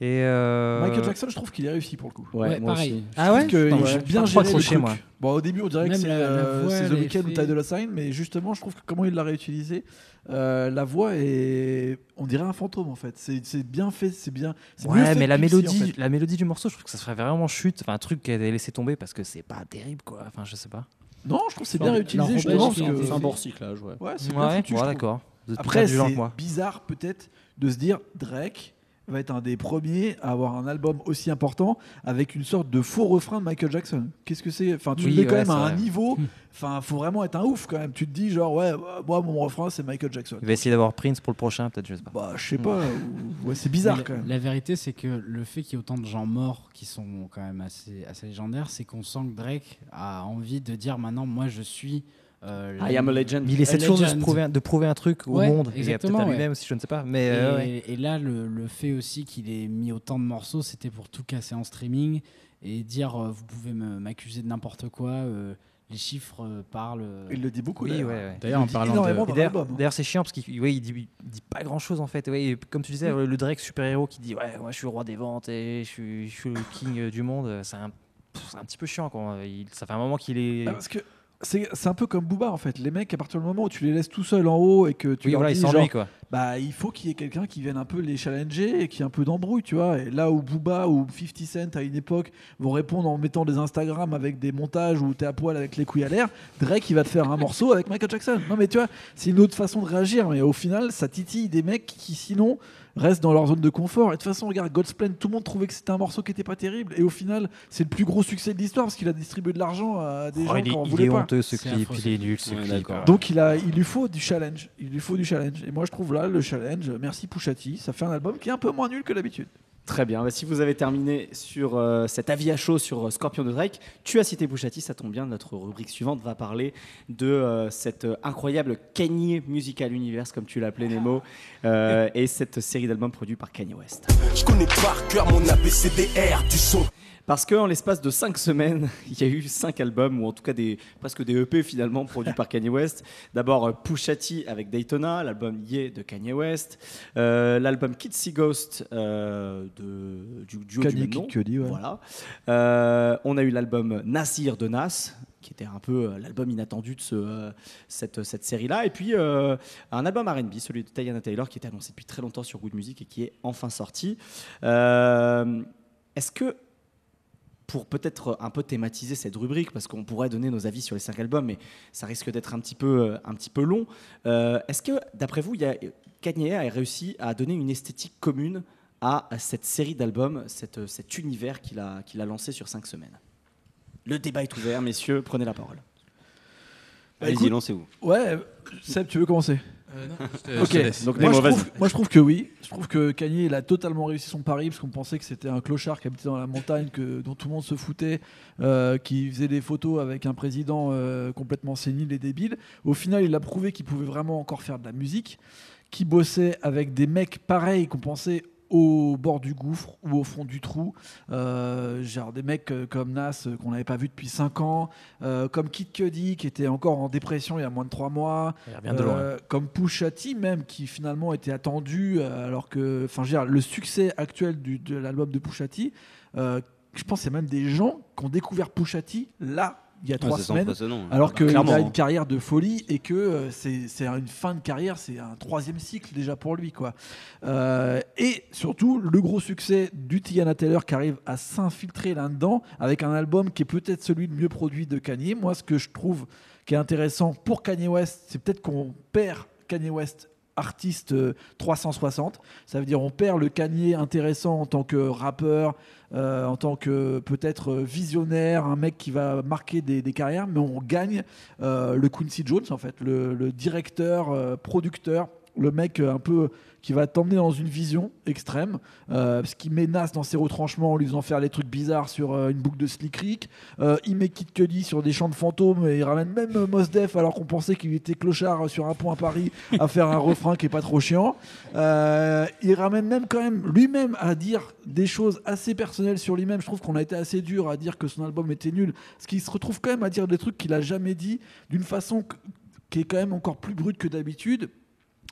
Et euh... Michael Jackson, je trouve qu'il est réussi pour le coup. Ouais, ouais moi pareil. Aussi. Ah ouais. Que non, ouais. J'ai bien géré le truc. Moi. Bon, au début, on dirait même que c'est, la, euh, la voix, c'est The Weeknd ou Ty Dolla $ign, mais justement, je trouve que comment il l'a réutilisé, euh, la voix est, on dirait un fantôme en fait. C'est, c'est bien fait, c'est bien. C'est ouais, mieux fait mais la mélodie, en fait. La mélodie du morceau, je trouve que ça serait vraiment chute, enfin un truc qu'elle a laissé tomber parce que c'est pas terrible quoi. Enfin, je sais pas. Non, je trouve que c'est bien réutilisé. Je pense que c'est un bon recyclage. Ouais, c'est bien foutu. D'accord. Après, c'est bizarre peut-être de se dire Drake va être un des premiers à avoir un album aussi important avec une sorte de faux refrain de Michael Jackson. Qu'est-ce que c'est ? Enfin, tu oui, le mets ouais, quand même à un vrai. Niveau. Enfin, faut vraiment être un ouf quand même. Tu te dis genre ouais, moi mon refrain c'est Michael Jackson. Il va essayer d'avoir Prince pour le prochain, peut-être, je sais pas. Bah, je sais pas. Ouais, c'est bizarre la, quand même. La vérité, c'est que le fait qu'il y ait autant de gens morts qui sont quand même assez, assez légendaires, c'est qu'on sent que Drake a envie de dire maintenant, moi je suis. Euh, I am a legend. Il essaie toujours de, se prouver, de prouver un truc au ouais, monde. Exactement. À lui-même, ouais. Si je ne sais pas. Mais et, euh, ouais. et là, le, le fait aussi qu'il ait mis autant de morceaux, c'était pour tout casser en streaming et dire euh, vous pouvez me, m'accuser de n'importe quoi. Euh, les chiffres euh, parlent. Euh... Il le dit beaucoup. Oui, ouais, ouais. D'ailleurs, en parlant de... d'ailleurs, d'ailleurs, c'est chiant parce qu'il ouais, il dit, il dit pas grand-chose en fait. Ouais, comme tu disais, oui. Le Drake super-héros qui dit ouais, moi je suis le roi des ventes et je suis, je suis le king du monde. C'est un, c'est un petit peu chiant quoi. Il, ça fait un moment qu'il est. Ah, parce que... C'est, c'est un peu comme Booba en fait. Les mecs, à partir du moment où tu les laisses tout seuls en haut et que tu oui, leur voilà, dis ils genre, quoi. bah, il faut qu'il y ait quelqu'un qui vienne un peu les challenger et qui ait un peu d'embrouille, tu vois. Et là où Booba ou fifty Cent à une époque vont répondre en mettant des Instagram avec des montages où t'es à poil avec les couilles à l'air, Drake il va te faire un morceau avec Michael Jackson. Non mais tu vois, c'est une autre façon de réagir, mais au final ça titille des mecs qui sinon restent dans leur zone de confort. Et de toute façon, regarde, God's Plan, tout le monde trouvait que c'était un morceau qui était pas terrible. Et au final, c'est le plus gros succès de l'histoire parce qu'il a distribué de l'argent à des oh, gens qui en voulaient pas. Il est honteux ce clip, il est nul ce ouais, clip. Quoi. Donc il, a, il lui faut du challenge. Il lui faut du challenge. Et moi je trouve là le challenge, merci Pusha T, ça fait un album qui est un peu moins nul que d'habitude. Très bien. Bah, si vous avez terminé sur euh, cet avis à chaud sur euh, Scorpion de Drake, tu as cité Pusha T, ça tombe bien. Notre rubrique suivante va parler de euh, cette euh, incroyable Kanye Musical Universe, comme tu l'appelais Nemo, euh, et cette série d'albums produits par Kanye West. Je connais par cœur mon A B C D R du son. Parce qu'en l'espace de cinq semaines, il y a eu cinq albums, ou en tout cas des, presque des E P finalement, produits par Kanye West. D'abord Pusha T avec Daytona, l'album Yeah de Kanye West, euh, l'album Kid See Ghost euh, de, du duo Kanye du même nom. Kid, ouais. Voilà. Euh, on a eu l'album Nasir de Nas, qui était un peu l'album inattendu de ce, euh, cette, cette série-là. Et puis, euh, un album R and B, celui de Tiana Taylor, qui était annoncé depuis très longtemps sur Good Music et qui est enfin sorti. Euh, est-ce que, pour peut-être un peu thématiser cette rubrique, parce qu'on pourrait donner nos avis sur les cinq albums, mais ça risque d'être un petit peu, un petit peu long, euh, est-ce que, d'après vous, y a, Kanye a réussi à donner une esthétique commune à cette série d'albums, cette, cet univers qu'il a, qu'il a lancé sur cinq semaines ? Le débat est ouvert, messieurs, prenez la parole. Bah, allez-y, lancez-vous. Ouais, Seb, tu veux commencer ? euh, Non, je te, okay. je te laisse. Donc, moi, je trouve, moi, je trouve que oui. Je trouve que Kanye, il a totalement réussi son pari, parce qu'on pensait que c'était un clochard qui habitait dans la montagne, que, dont tout le monde se foutait, euh, qui faisait des photos avec un président euh, complètement sénile et débile. Au final, il a prouvé qu'il pouvait vraiment encore faire de la musique, qu'il bossait avec des mecs pareils qu'on pensait au bord du gouffre ou au fond du trou, euh, genre des mecs comme Nas qu'on n'avait pas vu depuis cinq ans, euh, comme Kid Cudi qui était encore en dépression il y a moins de trois mois, euh, comme Pusha T même qui finalement était attendu, alors que, enfin, je veux dire, le succès actuel du, de l'album de Pusha T, euh, je pense qu'il y a même des gens qui ont découvert Pusha T là il y a trois semaines, alors qu'il a une carrière de folie et que euh, c'est, c'est une fin de carrière, c'est un troisième cycle déjà pour lui, quoi. Euh, et surtout, le gros succès du Tiana Taylor qui arrive à s'infiltrer là-dedans avec un album qui est peut-être celui le mieux produit de Kanye. Moi, ce que je trouve qui est intéressant pour Kanye West, c'est peut-être qu'on perd Kanye West artiste trois cent soixante, ça veut dire on perd le Kanye intéressant en tant que rappeur, euh, en tant que peut-être visionnaire, un mec qui va marquer des, des carrières, mais on gagne euh, le Quincy Jones en fait, le, le directeur, euh, producteur, le mec un peu qui va t'emmener dans une vision extrême, euh, parce qu'il menace dans ses retranchements en lui faisant faire des trucs bizarres sur euh, une boucle de Slick Rick, euh, il met Kid Cudi sur des champs de fantômes et il ramène même euh, Mos Def alors qu'on pensait qu'il était clochard sur un pont à Paris à faire un refrain qui est pas trop chiant, euh, il ramène même quand même lui-même à dire des choses assez personnelles sur lui-même. Je trouve qu'on a été assez dur à dire que son album était nul, parce qu'il se retrouve quand même à dire des trucs qu'il a jamais dit, d'une façon qui est quand même encore plus brute que d'habitude.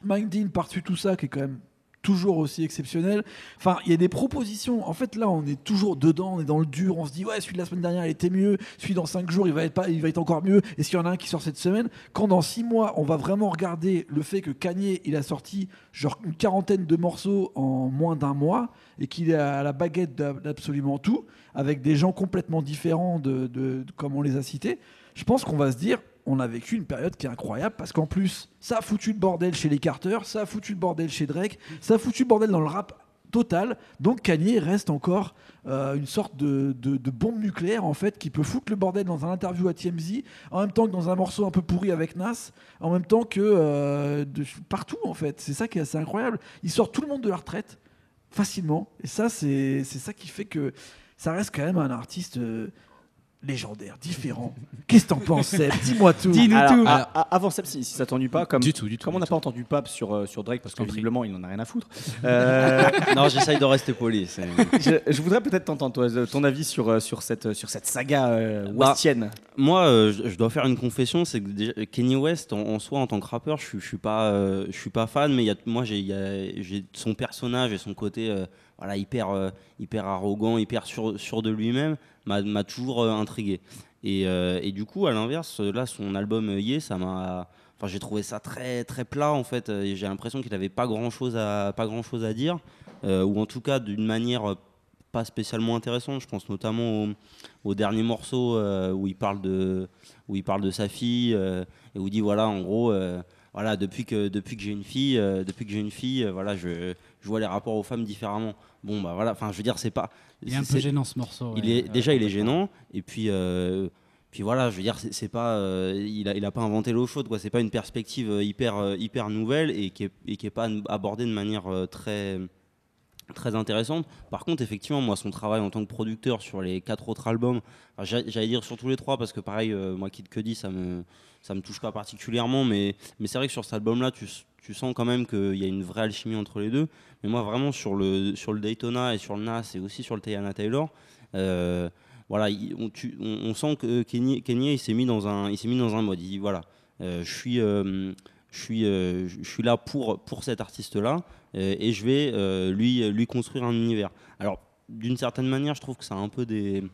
Mike Dean par-dessus tout ça, qui est quand même toujours aussi exceptionnel. Enfin, il y a des propositions. En fait, là, on est toujours dedans, on est dans le dur. On se dit, ouais, celui de la semaine dernière, il était mieux. Celui dans cinq jours, il va être pas, il va être encore mieux. Et s'il y en a un qui sort cette semaine, quand dans six mois, on va vraiment regarder le fait que Kanye, il a sorti genre une quarantaine de morceaux en moins d'un mois et qu'il est à la baguette d'absolument tout, avec des gens complètement différents de, de, de comme on les a cités, je pense qu'on va se dire, on a vécu une période qui est incroyable, parce qu'en plus, ça a foutu le bordel chez les Carter, ça a foutu le bordel chez Drake, ça a foutu le bordel dans le rap total. Donc Kanye reste encore euh, une sorte de, de, de bombe nucléaire en fait, qui peut foutre le bordel dans un interview à T M Z, en même temps que dans un morceau un peu pourri avec Nas, en même temps que euh, de, partout en fait. C'est ça qui est assez incroyable. Il sort tout le monde de la retraite facilement, et ça c'est, c'est ça qui fait que ça reste quand même un artiste Euh, légendaire, différent. Qu'est-ce que t'en penses, Seb ? Dis-moi tout. Dis-nous alors, tout. Alors, avant Seb, si, si ça t'ennuie pas, comme, du tout, du tout, comme on n'a pas entendu Pape sur, euh, sur Drake, parce que visiblement il n'en a rien à foutre. Euh... non, j'essaye de rester poli. C'est... Je, je voudrais peut-être t'entendre toi, ton avis sur, sur, cette, sur cette saga euh, westienne. Bah, moi, euh, je, je dois faire une confession, c'est que déjà, Kanye West, en, en soi, en tant que rappeur, je ne suis pas, euh, pas fan, mais y a, moi, j'ai, y a, j'ai son personnage et son côté euh, voilà, hyper, euh, hyper arrogant, hyper sûr, sûr de lui-même. M'a, m'a toujours euh, intrigué. Et, euh, et du coup, à l'inverse, là, son album euh, Yeah, ça m'a, Enfin, j'ai trouvé ça très, très plat, en fait. Et j'ai l'impression qu'il n'avait pas grand-chose à, pas grand-chose à dire, euh, ou en tout cas d'une manière pas spécialement intéressante. Je pense notamment au, au dernier morceau euh, où, il parle de, où il parle de sa fille euh, et où il dit, voilà, en gros... Euh, Voilà, depuis que depuis que j'ai une fille, euh, depuis que j'ai une fille, euh, voilà, je, je vois les rapports aux femmes différemment. Bon, bah voilà, enfin, je veux dire, c'est pas. Il est un peu gênant ce morceau. Il ouais, est euh, déjà, il est gênant, et puis, euh, puis voilà, je veux dire, c'est, c'est pas, euh, il a, il a pas inventé l'eau chaude, quoi. C'est pas une perspective hyper, hyper nouvelle et qui est, et qui est pas abordée de manière très, très intéressante. Par contre, effectivement, moi, son travail en tant que producteur sur les quatre autres albums, j'allais dire sur tous les trois, parce que pareil, euh, moi, Kid Cudi, ça me Ça me touche pas particulièrement, mais, mais c'est vrai que sur cet album-là, tu, tu sens quand même qu'il y a une vraie alchimie entre les deux. Mais moi, vraiment, sur le, sur le Daytona et sur le Nas et aussi sur le Teyana Taylor, euh, voilà, on, tu, on, on sent que Kanye, Kanye il s'est mis dans un, il s'est mis dans un mode. Il dit voilà, euh, je suis, euh, je suis, euh, je suis là pour, pour cet artiste-là euh, et je vais euh, lui, lui construire un univers. Alors, d'une certaine manière, je trouve que ça a un peu des...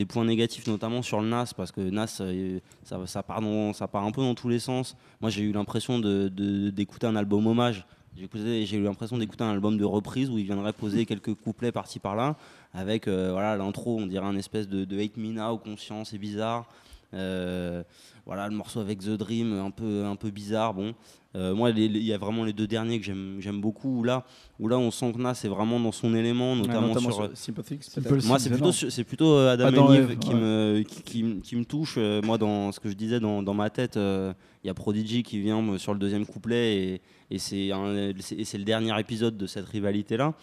des points négatifs, notamment sur le Nas, parce que Nas, euh, ça, ça, part dans, ça part un peu dans tous les sens. Moi, j'ai eu l'impression de, de, d'écouter un album hommage. J'ai, écouté, j'ai eu l'impression d'écouter un album de reprise où il viendrait poser quelques couplets par-ci par-là, avec euh, voilà, l'intro, on dirait un espèce de, de Hate Me Now, conscient, c'est bizarre. Euh, voilà, le morceau avec The Dream, un peu, un peu bizarre. Bon. Euh, moi, il y a vraiment les deux derniers que j'aime, j'aime beaucoup, où là, où là, on sent que Nas est vraiment dans son élément, notamment, ouais, notamment sur, sur Sympathique. Moi, c'est plutôt, c'est plutôt Adam ah, and Eve ouais. qui, me, qui, qui, qui me touche. Moi, dans ce que je disais dans, dans ma tête, il euh, y a Prodigy qui vient sur le deuxième couplet, et, et, c'est, un, c'est, et c'est le dernier épisode de cette rivalité-là.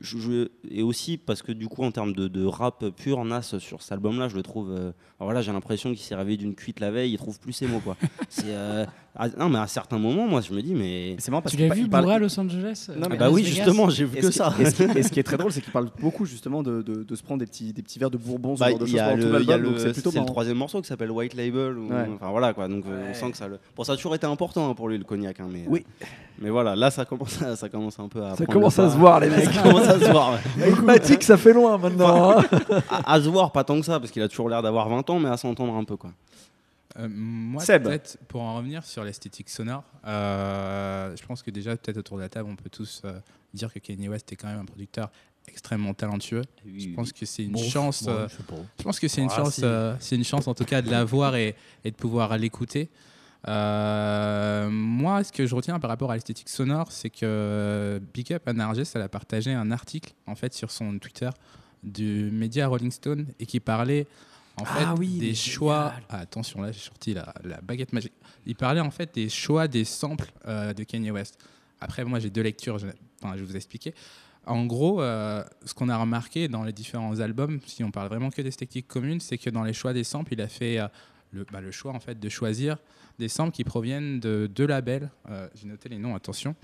Je, je, et aussi parce que du coup en termes de, de rap pur, Nas sur cet album là je le trouve euh, voilà, j'ai l'impression qu'il s'est réveillé d'une cuite la veille, il trouve plus ses mots, quoi. c'est, euh, à, non mais à certains moments moi je me dis mais, mais c'est marrant parce tu l'as vu bourré à Los Angeles non, mais ah bah Las oui Vegas. Justement j'ai vu que ça et ce, qui, et ce qui est très drôle c'est qu'il parle beaucoup justement de, de, de se prendre des petits, des petits verres de bourbon, bah, il y a le, y a le c'est, c'est le troisième morceau qui s'appelle White Label ou, ouais. Enfin voilà quoi, donc ouais. On sent que ça le... bon, ça a toujours été important hein, pour lui le cognac hein, mais, oui euh, mais voilà là ça commence, à, ça commence un peu à ça commence à se voir les mecs. Ça se voit. Matic, ça fait loin maintenant. Hein. à, à se voir, pas tant que ça, parce qu'il a toujours l'air d'avoir vingt ans, mais à s'entendre un peu, quoi. Euh, moi, Seb. Peut-être pour en revenir sur l'esthétique sonore, euh, je pense que déjà, peut-être autour de la table, on peut tous euh, dire que Kanye West est quand même un producteur extrêmement talentueux. Oui, je pense que c'est une bon, chance. Bon, euh, je pense que c'est une ah, chance. Si. Euh, c'est une chance en tout cas de l'avoir et, et de pouvoir l'écouter. Euh, moi, ce que je retiens par rapport à l'esthétique sonore, c'est que Big Up Anargist, elle a partagé un article en fait sur son Twitter du média Rolling Stone et qui parlait en ah fait oui, des choix. Ah, attention, là j'ai sorti la, la baguette magique. Il parlait en fait des choix des samples euh, de Kanye West. Après, moi j'ai deux lectures. Je, enfin, je vais vous expliquer. En gros, euh, ce qu'on a remarqué dans les différents albums, si on parle vraiment que d'esthétique commune, c'est que dans les choix des samples, il a fait euh, le, bah, le choix en fait de choisir des samples qui proviennent de deux labels, euh, j'ai noté les noms, attention,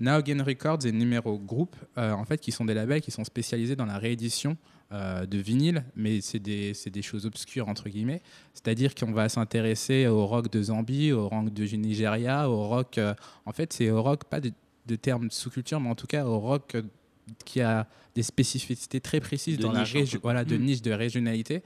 Now Again Records et Numero Group, euh, en fait, qui sont des labels qui sont spécialisés dans la réédition euh, de vinyle, mais c'est des, c'est des choses obscures, entre guillemets, c'est-à-dire qu'on va s'intéresser au rock de Zambie, au rock de Nigeria, au rock, euh, en fait, c'est au rock, pas de, de termes sous-culture, mais en tout cas au rock euh, qui a des spécificités très précises de dans la région, voilà, de mmh. niche, de régionalité.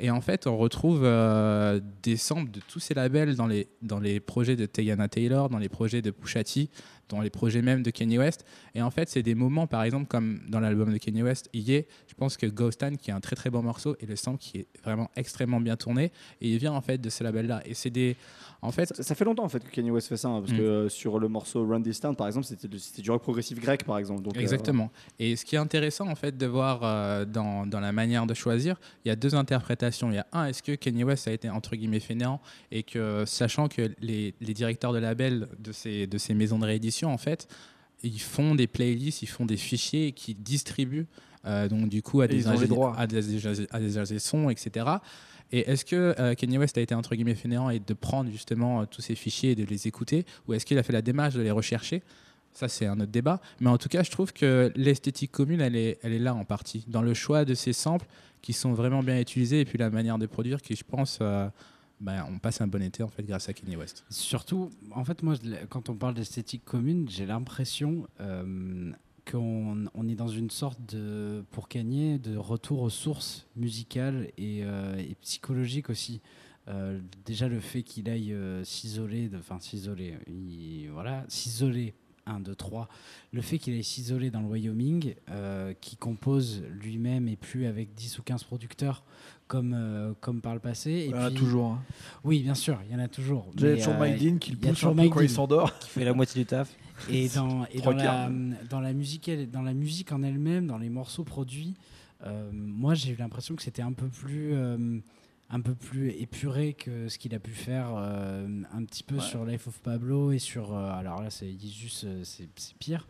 Et en fait, on retrouve euh, des samples de tous ces labels dans les, dans les projets de Teyana Taylor, dans les projets de Pusha T, dans les projets même de Kanye West. Et en fait, c'est des moments, par exemple, comme dans l'album de Kanye West, il y est, je pense que Ghost Town, qui est un très très bon morceau, et le sample qui est vraiment extrêmement bien tourné, et il vient en fait de ce label-là. Et c'est des... En fait... Ça, ça fait longtemps en fait que Kanye West fait ça, hein, parce mmh. que euh, sur le morceau Run This Town, par exemple, c'était, c'était du rock progressif grec, par exemple. Donc, exactement. Euh... Et ce qui est intéressant en fait de voir euh, dans, dans la manière de choisir, il y a deux interprétations. Il y a un, est-ce que Kanye West a été entre guillemets fainéant, et que sachant que les, les directeurs de label de ces, de ces maisons de réédition en fait, ils font des playlists, ils font des fichiers qui distribuent euh, donc du coup à des ingé- à des à des ingé- sons, et cetera. Et est-ce que euh, Kanye West a été entre guillemets fainéant et de prendre justement euh, tous ces fichiers et de les écouter, ou est-ce qu'il a fait la démarche de les rechercher? Ça, c'est un autre débat. Mais en tout cas, je trouve que l'esthétique commune, elle est, elle est là en partie dans le choix de ces samples qui sont vraiment bien utilisés et puis la manière de produire qui, je pense. Euh, Ben, on passe un bon été en fait grâce à Kanye West. Surtout, en fait, moi, quand on parle d'esthétique commune, j'ai l'impression euh, qu'on on est dans une sorte de, pour Kanye, de retour aux sources musicales et, euh, et psychologiques aussi. Euh, déjà le fait qu'il aille euh, s'isoler, enfin s'isoler, il, voilà, s'isoler, un, deux, trois, le fait qu'il aille s'isoler dans le Wyoming, euh, qui compose lui-même et plus avec dix ou quinze producteurs comme, euh, comme par le passé. Il y en a toujours. Hein. Oui, bien sûr, il y en a toujours. Il y a toujours Mike Dean qui le pousse un peu quand il s'endort. Qui fait la moitié du taf. Et dans, et dans, la, dans, la musique, dans la musique en elle-même, dans les morceaux produits, euh, moi j'ai eu l'impression que c'était un peu plus... Euh, un peu plus épuré que ce qu'il a pu faire euh, un petit peu ouais. sur Life of Pablo et sur... Euh, alors là, c'est juste, c'est, c'est pire.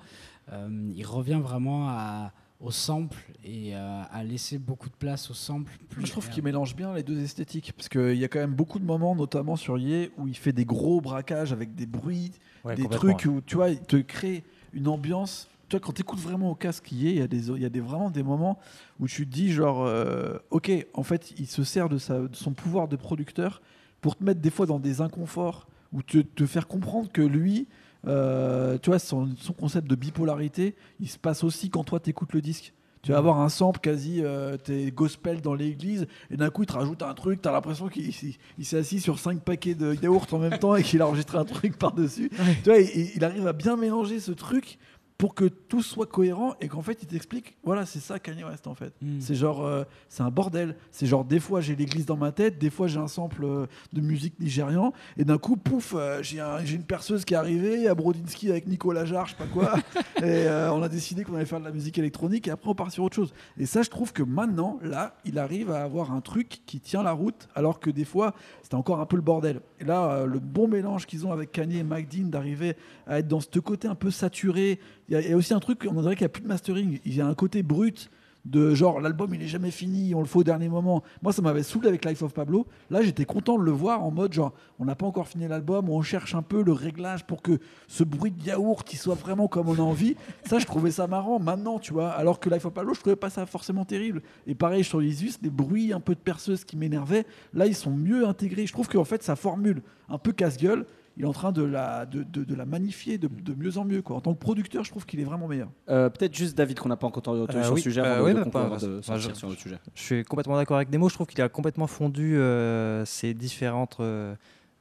Euh, il revient vraiment à, au sample et euh, à laisser beaucoup de place au sample. Plus je trouve euh, qu'il mélange bien les deux esthétiques parce qu'il y a quand même beaucoup de moments, notamment sur Ye, où il fait des gros braquages avec des bruits, ouais, des trucs où tu vois, il te crée une ambiance... Tu vois, quand tu écoutes vraiment au casque, il y a, y a, des, y a des, vraiment des moments où tu te dis genre, euh, ok, en fait, il se sert de, sa, de son pouvoir de producteur pour te mettre des fois dans des inconforts ou te, te faire comprendre que lui, euh, tu vois, son, son concept de bipolarité, il se passe aussi quand toi, tu écoutes le disque. Tu vas avoir un sample quasi, euh, t'es gospel dans l'église, et d'un coup il te rajoute un truc, t'as l'impression qu'il il, il s'est assis sur cinq paquets de yaourts en même temps et qu'il a enregistré un truc par-dessus. Ouais. Tu vois, il, il arrive à bien mélanger ce truc pour que tout soit cohérent et qu'en fait, il t'explique, voilà, c'est ça Kanye West, en fait. Mmh. C'est genre, euh, c'est un bordel. C'est genre, des fois, j'ai l'église dans ma tête, des fois, j'ai un sample euh, de musique nigérian, et d'un coup, pouf, euh, j'ai, un, j'ai une perceuse qui est arrivée, il y a Brodinski avec Nicolas Jarre, je sais pas quoi, et euh, on a décidé qu'on allait faire de la musique électronique, et après, on part sur autre chose. Et ça, je trouve que maintenant, là, il arrive à avoir un truc qui tient la route, alors que des fois, c'était encore un peu le bordel. Et là, euh, le bon mélange qu'ils ont avec Kanye et Mike Dean, d'arriver à être dans ce côté un peu saturé. Il y, y a aussi un truc, on dirait qu'il n'y a plus de mastering. Il y a un côté brut de genre l'album il n'est jamais fini, on le fait au dernier moment. Moi ça m'avait saoulé avec Life of Pablo. Là j'étais content de le voir en mode genre on n'a pas encore fini l'album, on cherche un peu le réglage pour que ce bruit de yaourt il soit vraiment comme on a envie. Ça je trouvais ça marrant maintenant tu vois. Alors que Life of Pablo je trouvais pas ça forcément terrible. Et pareil sur Isus, les bruits un peu de perceuse qui m'énervaient, là ils sont mieux intégrés. Je trouve qu'en fait sa formule un peu casse-gueule, il est en train de la, de, de, de la magnifier de, de mieux en mieux. Quoi. En tant que producteur, je trouve qu'il est vraiment meilleur. Euh, peut-être juste David, qu'on n'a pas encore entendu euh, sur le oui, sujet avant euh, de, ouais, de, bah, bah, de bah, sortir je, sur le sujet. Je suis complètement d'accord avec Nemo. Je trouve qu'il a complètement fondu euh, ses différentes euh,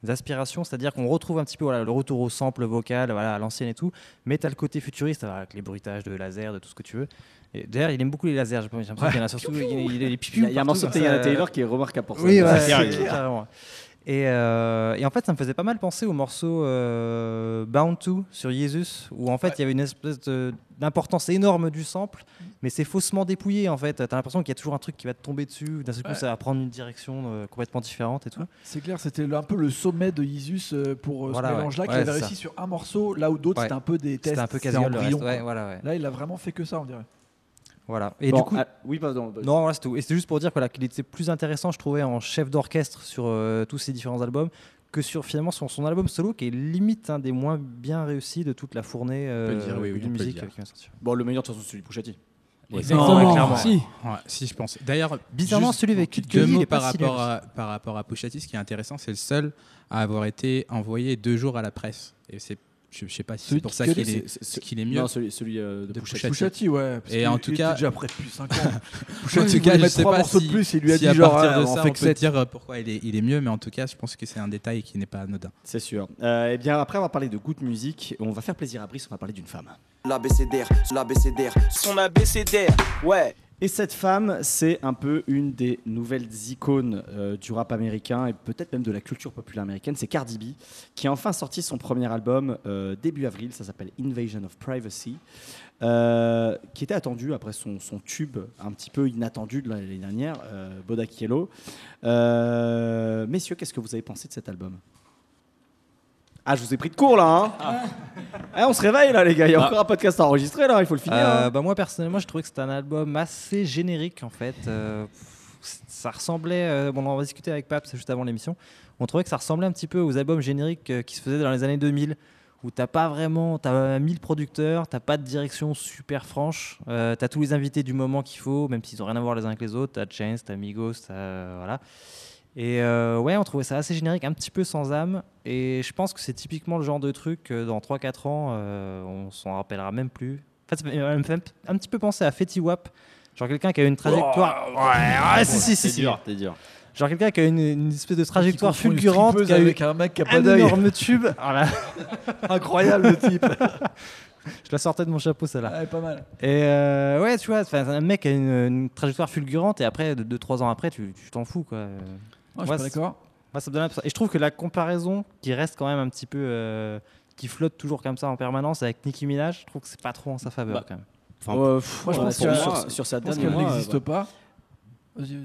aspirations. C'est-à-dire qu'on retrouve un petit peu voilà, le retour au sample vocal, voilà, à l'ancienne et tout. Mais tu as le côté futuriste avec les bruitages de laser, de tout ce que tu veux. Et d'ailleurs, il aime beaucoup les lasers. J'ai l'impression ouais. qu'il y en a surtout. Il y a un morceau de Taylor Taylor qui est remarquable pour ça. Oui, c'est clair. Et, euh, et en fait, ça me faisait pas mal penser au morceau euh, Bound to sur Jesus, où en fait, il ouais. y avait une espèce de, d'importance énorme du sample, mais c'est faussement dépouillé en fait. T'as l'impression qu'il y a toujours un truc qui va te tomber dessus, d'un seul coup, ouais. ça va prendre une direction euh, complètement différente et tout. C'est clair, c'était un peu le sommet de Jesus euh, pour euh, voilà, ce mélange-là, ouais. qui ouais, avait réussi ça. sur un morceau, là où d'autres, ouais. c'était un peu des tests, c'était un peu c'était embryon. Ouais, voilà, ouais. Là, il a vraiment fait que ça, on dirait. Voilà. Et bon, du coup, à... oui, pardon. Non, voilà, c'est tout. Et c'est juste pour dire voilà, qu'il était plus intéressant, je trouvais, en chef d'orchestre sur euh, tous ses différents albums que sur finalement sur son album solo, qui est limite un hein, des moins bien réussis de toute la fournée euh, de oui, oui, musique qui va sortir. Bon, le meilleur de toute façon, c'est celui de Pusha T. Exactement, non, clairement. Si. Ouais, si, je pense. D'ailleurs, bizarrement, celui avec Kid Cudi, il est pas si bien. Par rapport à Pusha T, ce qui est intéressant, c'est le seul à avoir été envoyé deux jours à la presse. Et c'est Je ne sais pas si celui c'est pour ça qu'il, qu'il, est, c'est, c'est, qu'il est mieux. Non, celui, celui euh, de, de Pusha T, ouais. Parce et en tout cas, déjà après plus cinq ans. Pusha T, il met trois morceaux de plus et lui a dit genre, à partir de ça, on peut dire pourquoi il est, il est mieux, mais en tout cas, je pense que c'est un détail qui n'est pas anodin. C'est sûr. Euh, et bien, après, on va parler de goût de musique. On va faire plaisir à Brice. On va parler d'une femme. L'A B C D R, l'A B C D R, son A B C D R, ouais. Et cette femme, c'est un peu une des nouvelles icônes euh, du rap américain et peut-être même de la culture populaire américaine, c'est Cardi B, qui a enfin sorti son premier album euh, début avril, ça s'appelle Invasion of Privacy, euh, qui était attendu après son, son tube un petit peu inattendu de l'année dernière, euh, Bodak Yellow. Euh, messieurs, qu'est-ce que vous avez pensé de cet album ? Ah, je vous ai pris de court là, hein. ah. Ah, on se réveille là les gars, il y a ah. encore un podcast à enregistrer là, il faut le finir. Euh, hein. bah, moi personnellement je trouvais que c'était un album assez générique en fait, euh, ça ressemblait, euh, bon, on en discutait avec Pape juste avant l'émission, on trouvait que ça ressemblait un petit peu aux albums génériques euh, qui se faisaient dans les années deux mille, où t'as pas vraiment, t'as mille producteurs, t'as pas de direction super franche, euh, t'as tous les invités du moment qu'il faut, même s'ils ont rien à voir les uns avec les autres, t'as Chance, t'as Migos, t'as... Euh, voilà. Et euh, ouais, on trouvait ça assez générique, un petit peu sans âme. Et je pense que c'est typiquement le genre de truc que dans trois à quatre ans, euh, on s'en rappellera même plus. En fait, ça me fait un petit peu penser à Fetty Wap, genre quelqu'un qui a eu une trajectoire. Oh, ouais, ouais, ouais, c'est, c'est, c'est, c'est, c'est dur, c'est dur. Genre quelqu'un qui a une, une espèce de trajectoire qui fulgurante, qui a avec eu un, mec qui a pas un énorme tube. Incroyable le type. Je la sortais de mon chapeau celle-là. Ah, pas mal. Et euh, ouais, tu vois, un mec qui a une, une trajectoire fulgurante et après, deux trois ans après, tu, tu t'en fous quoi. Oh, moi, je suis d'accord. Moi, ça me donne l'impression. Et je trouve que la comparaison qui reste quand même un petit peu, euh, qui flotte toujours comme ça en permanence avec Nicki Minaj, je trouve que c'est pas trop en sa faveur bah. Quand même. Enfin, ouais, pff, moi, je pense que sur, sur sa dernière, elle n'existe euh, pas.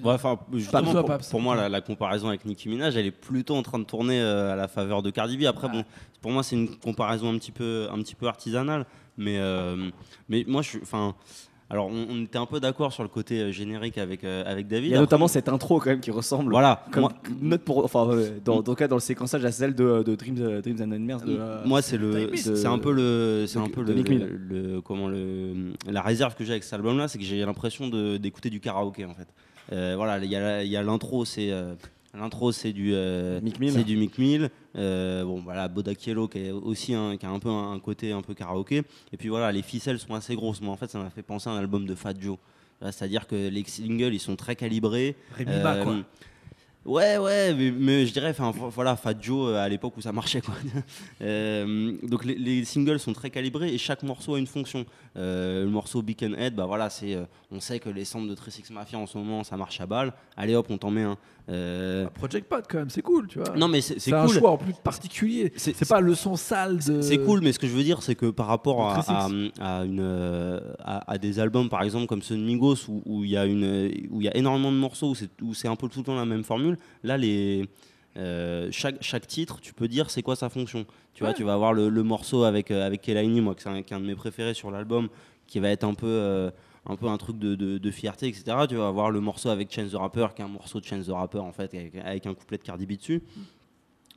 Ouais, justement, pour, pour moi la, la comparaison avec Nicki Minaj elle est plutôt en train de tourner euh, à la faveur de Cardi B. Après ah. bon, pour moi c'est une comparaison un petit peu, un petit peu artisanale, mais, euh, mais moi je suis, enfin, alors on, on était un peu d'accord sur le côté euh, générique avec, euh, avec David. Il y a après, notamment on... cette intro quand même qui ressemble, voilà, comme, moi, notre pour, enfin, euh, dans, dans, dans le séquençage à celle de, de Dreams, uh, Dreams and Nightmares de, euh, moi c'est, le, c'est, c'est un peu, le, c'est de, un peu le, le, le, comment, le, la réserve que j'ai avec cet album là, c'est que j'ai l'impression de, d'écouter du karaoké en fait. Euh, voilà, il y, y a l'intro, c'est euh, l'intro, c'est du euh, c'est du Mick Mill. Euh, bon, voilà, Bodakiello qui est aussi un, qui a un peu un, un côté un peu karaoké. Et puis voilà, les ficelles sont assez grosses. Moi, en fait, ça m'a fait penser à un album de Fat Joe. Là, c'est-à-dire que les singles, ils sont très calibrés. Rémiba, euh, quoi. Ouais, ouais, mais, mais je dirais, enfin, voilà, Fat Joe à l'époque où ça marchait, quoi. euh, donc les, les singles sont très calibrés et chaque morceau a une fonction. Euh, le morceau Beacon Head, bah voilà, c'est, euh, on sait que les samples de Three six Mafia en ce moment, ça marche à balle. Allez hop, on t'en met un. Euh... Bah, Project Pod quand même, c'est cool, tu vois. Non mais c'est, c'est, c'est cool. C'est un choix en plus particulier. C'est, c'est pas le son sale. De... C'est cool, mais ce que je veux dire, c'est que par rapport à, à, à, une, à, à des albums, par exemple comme ceux de Migos, où il y a une, où il y a énormément de morceaux, où c'est, où c'est un peu tout le temps la même formule. Là, les, euh, chaque, chaque titre, tu peux dire c'est quoi sa fonction. Tu vois, ouais. Tu vas avoir le, le morceau avec, euh, avec Kelaini, moi, qui est un de mes préférés sur l'album, qui va être un peu, euh, un, peu un truc de, de, de fierté, et cetera. Tu vas avoir le morceau avec Chance the Rapper, qui est un morceau de Chance the Rapper, en fait, avec, avec un couplet de Cardi B dessus.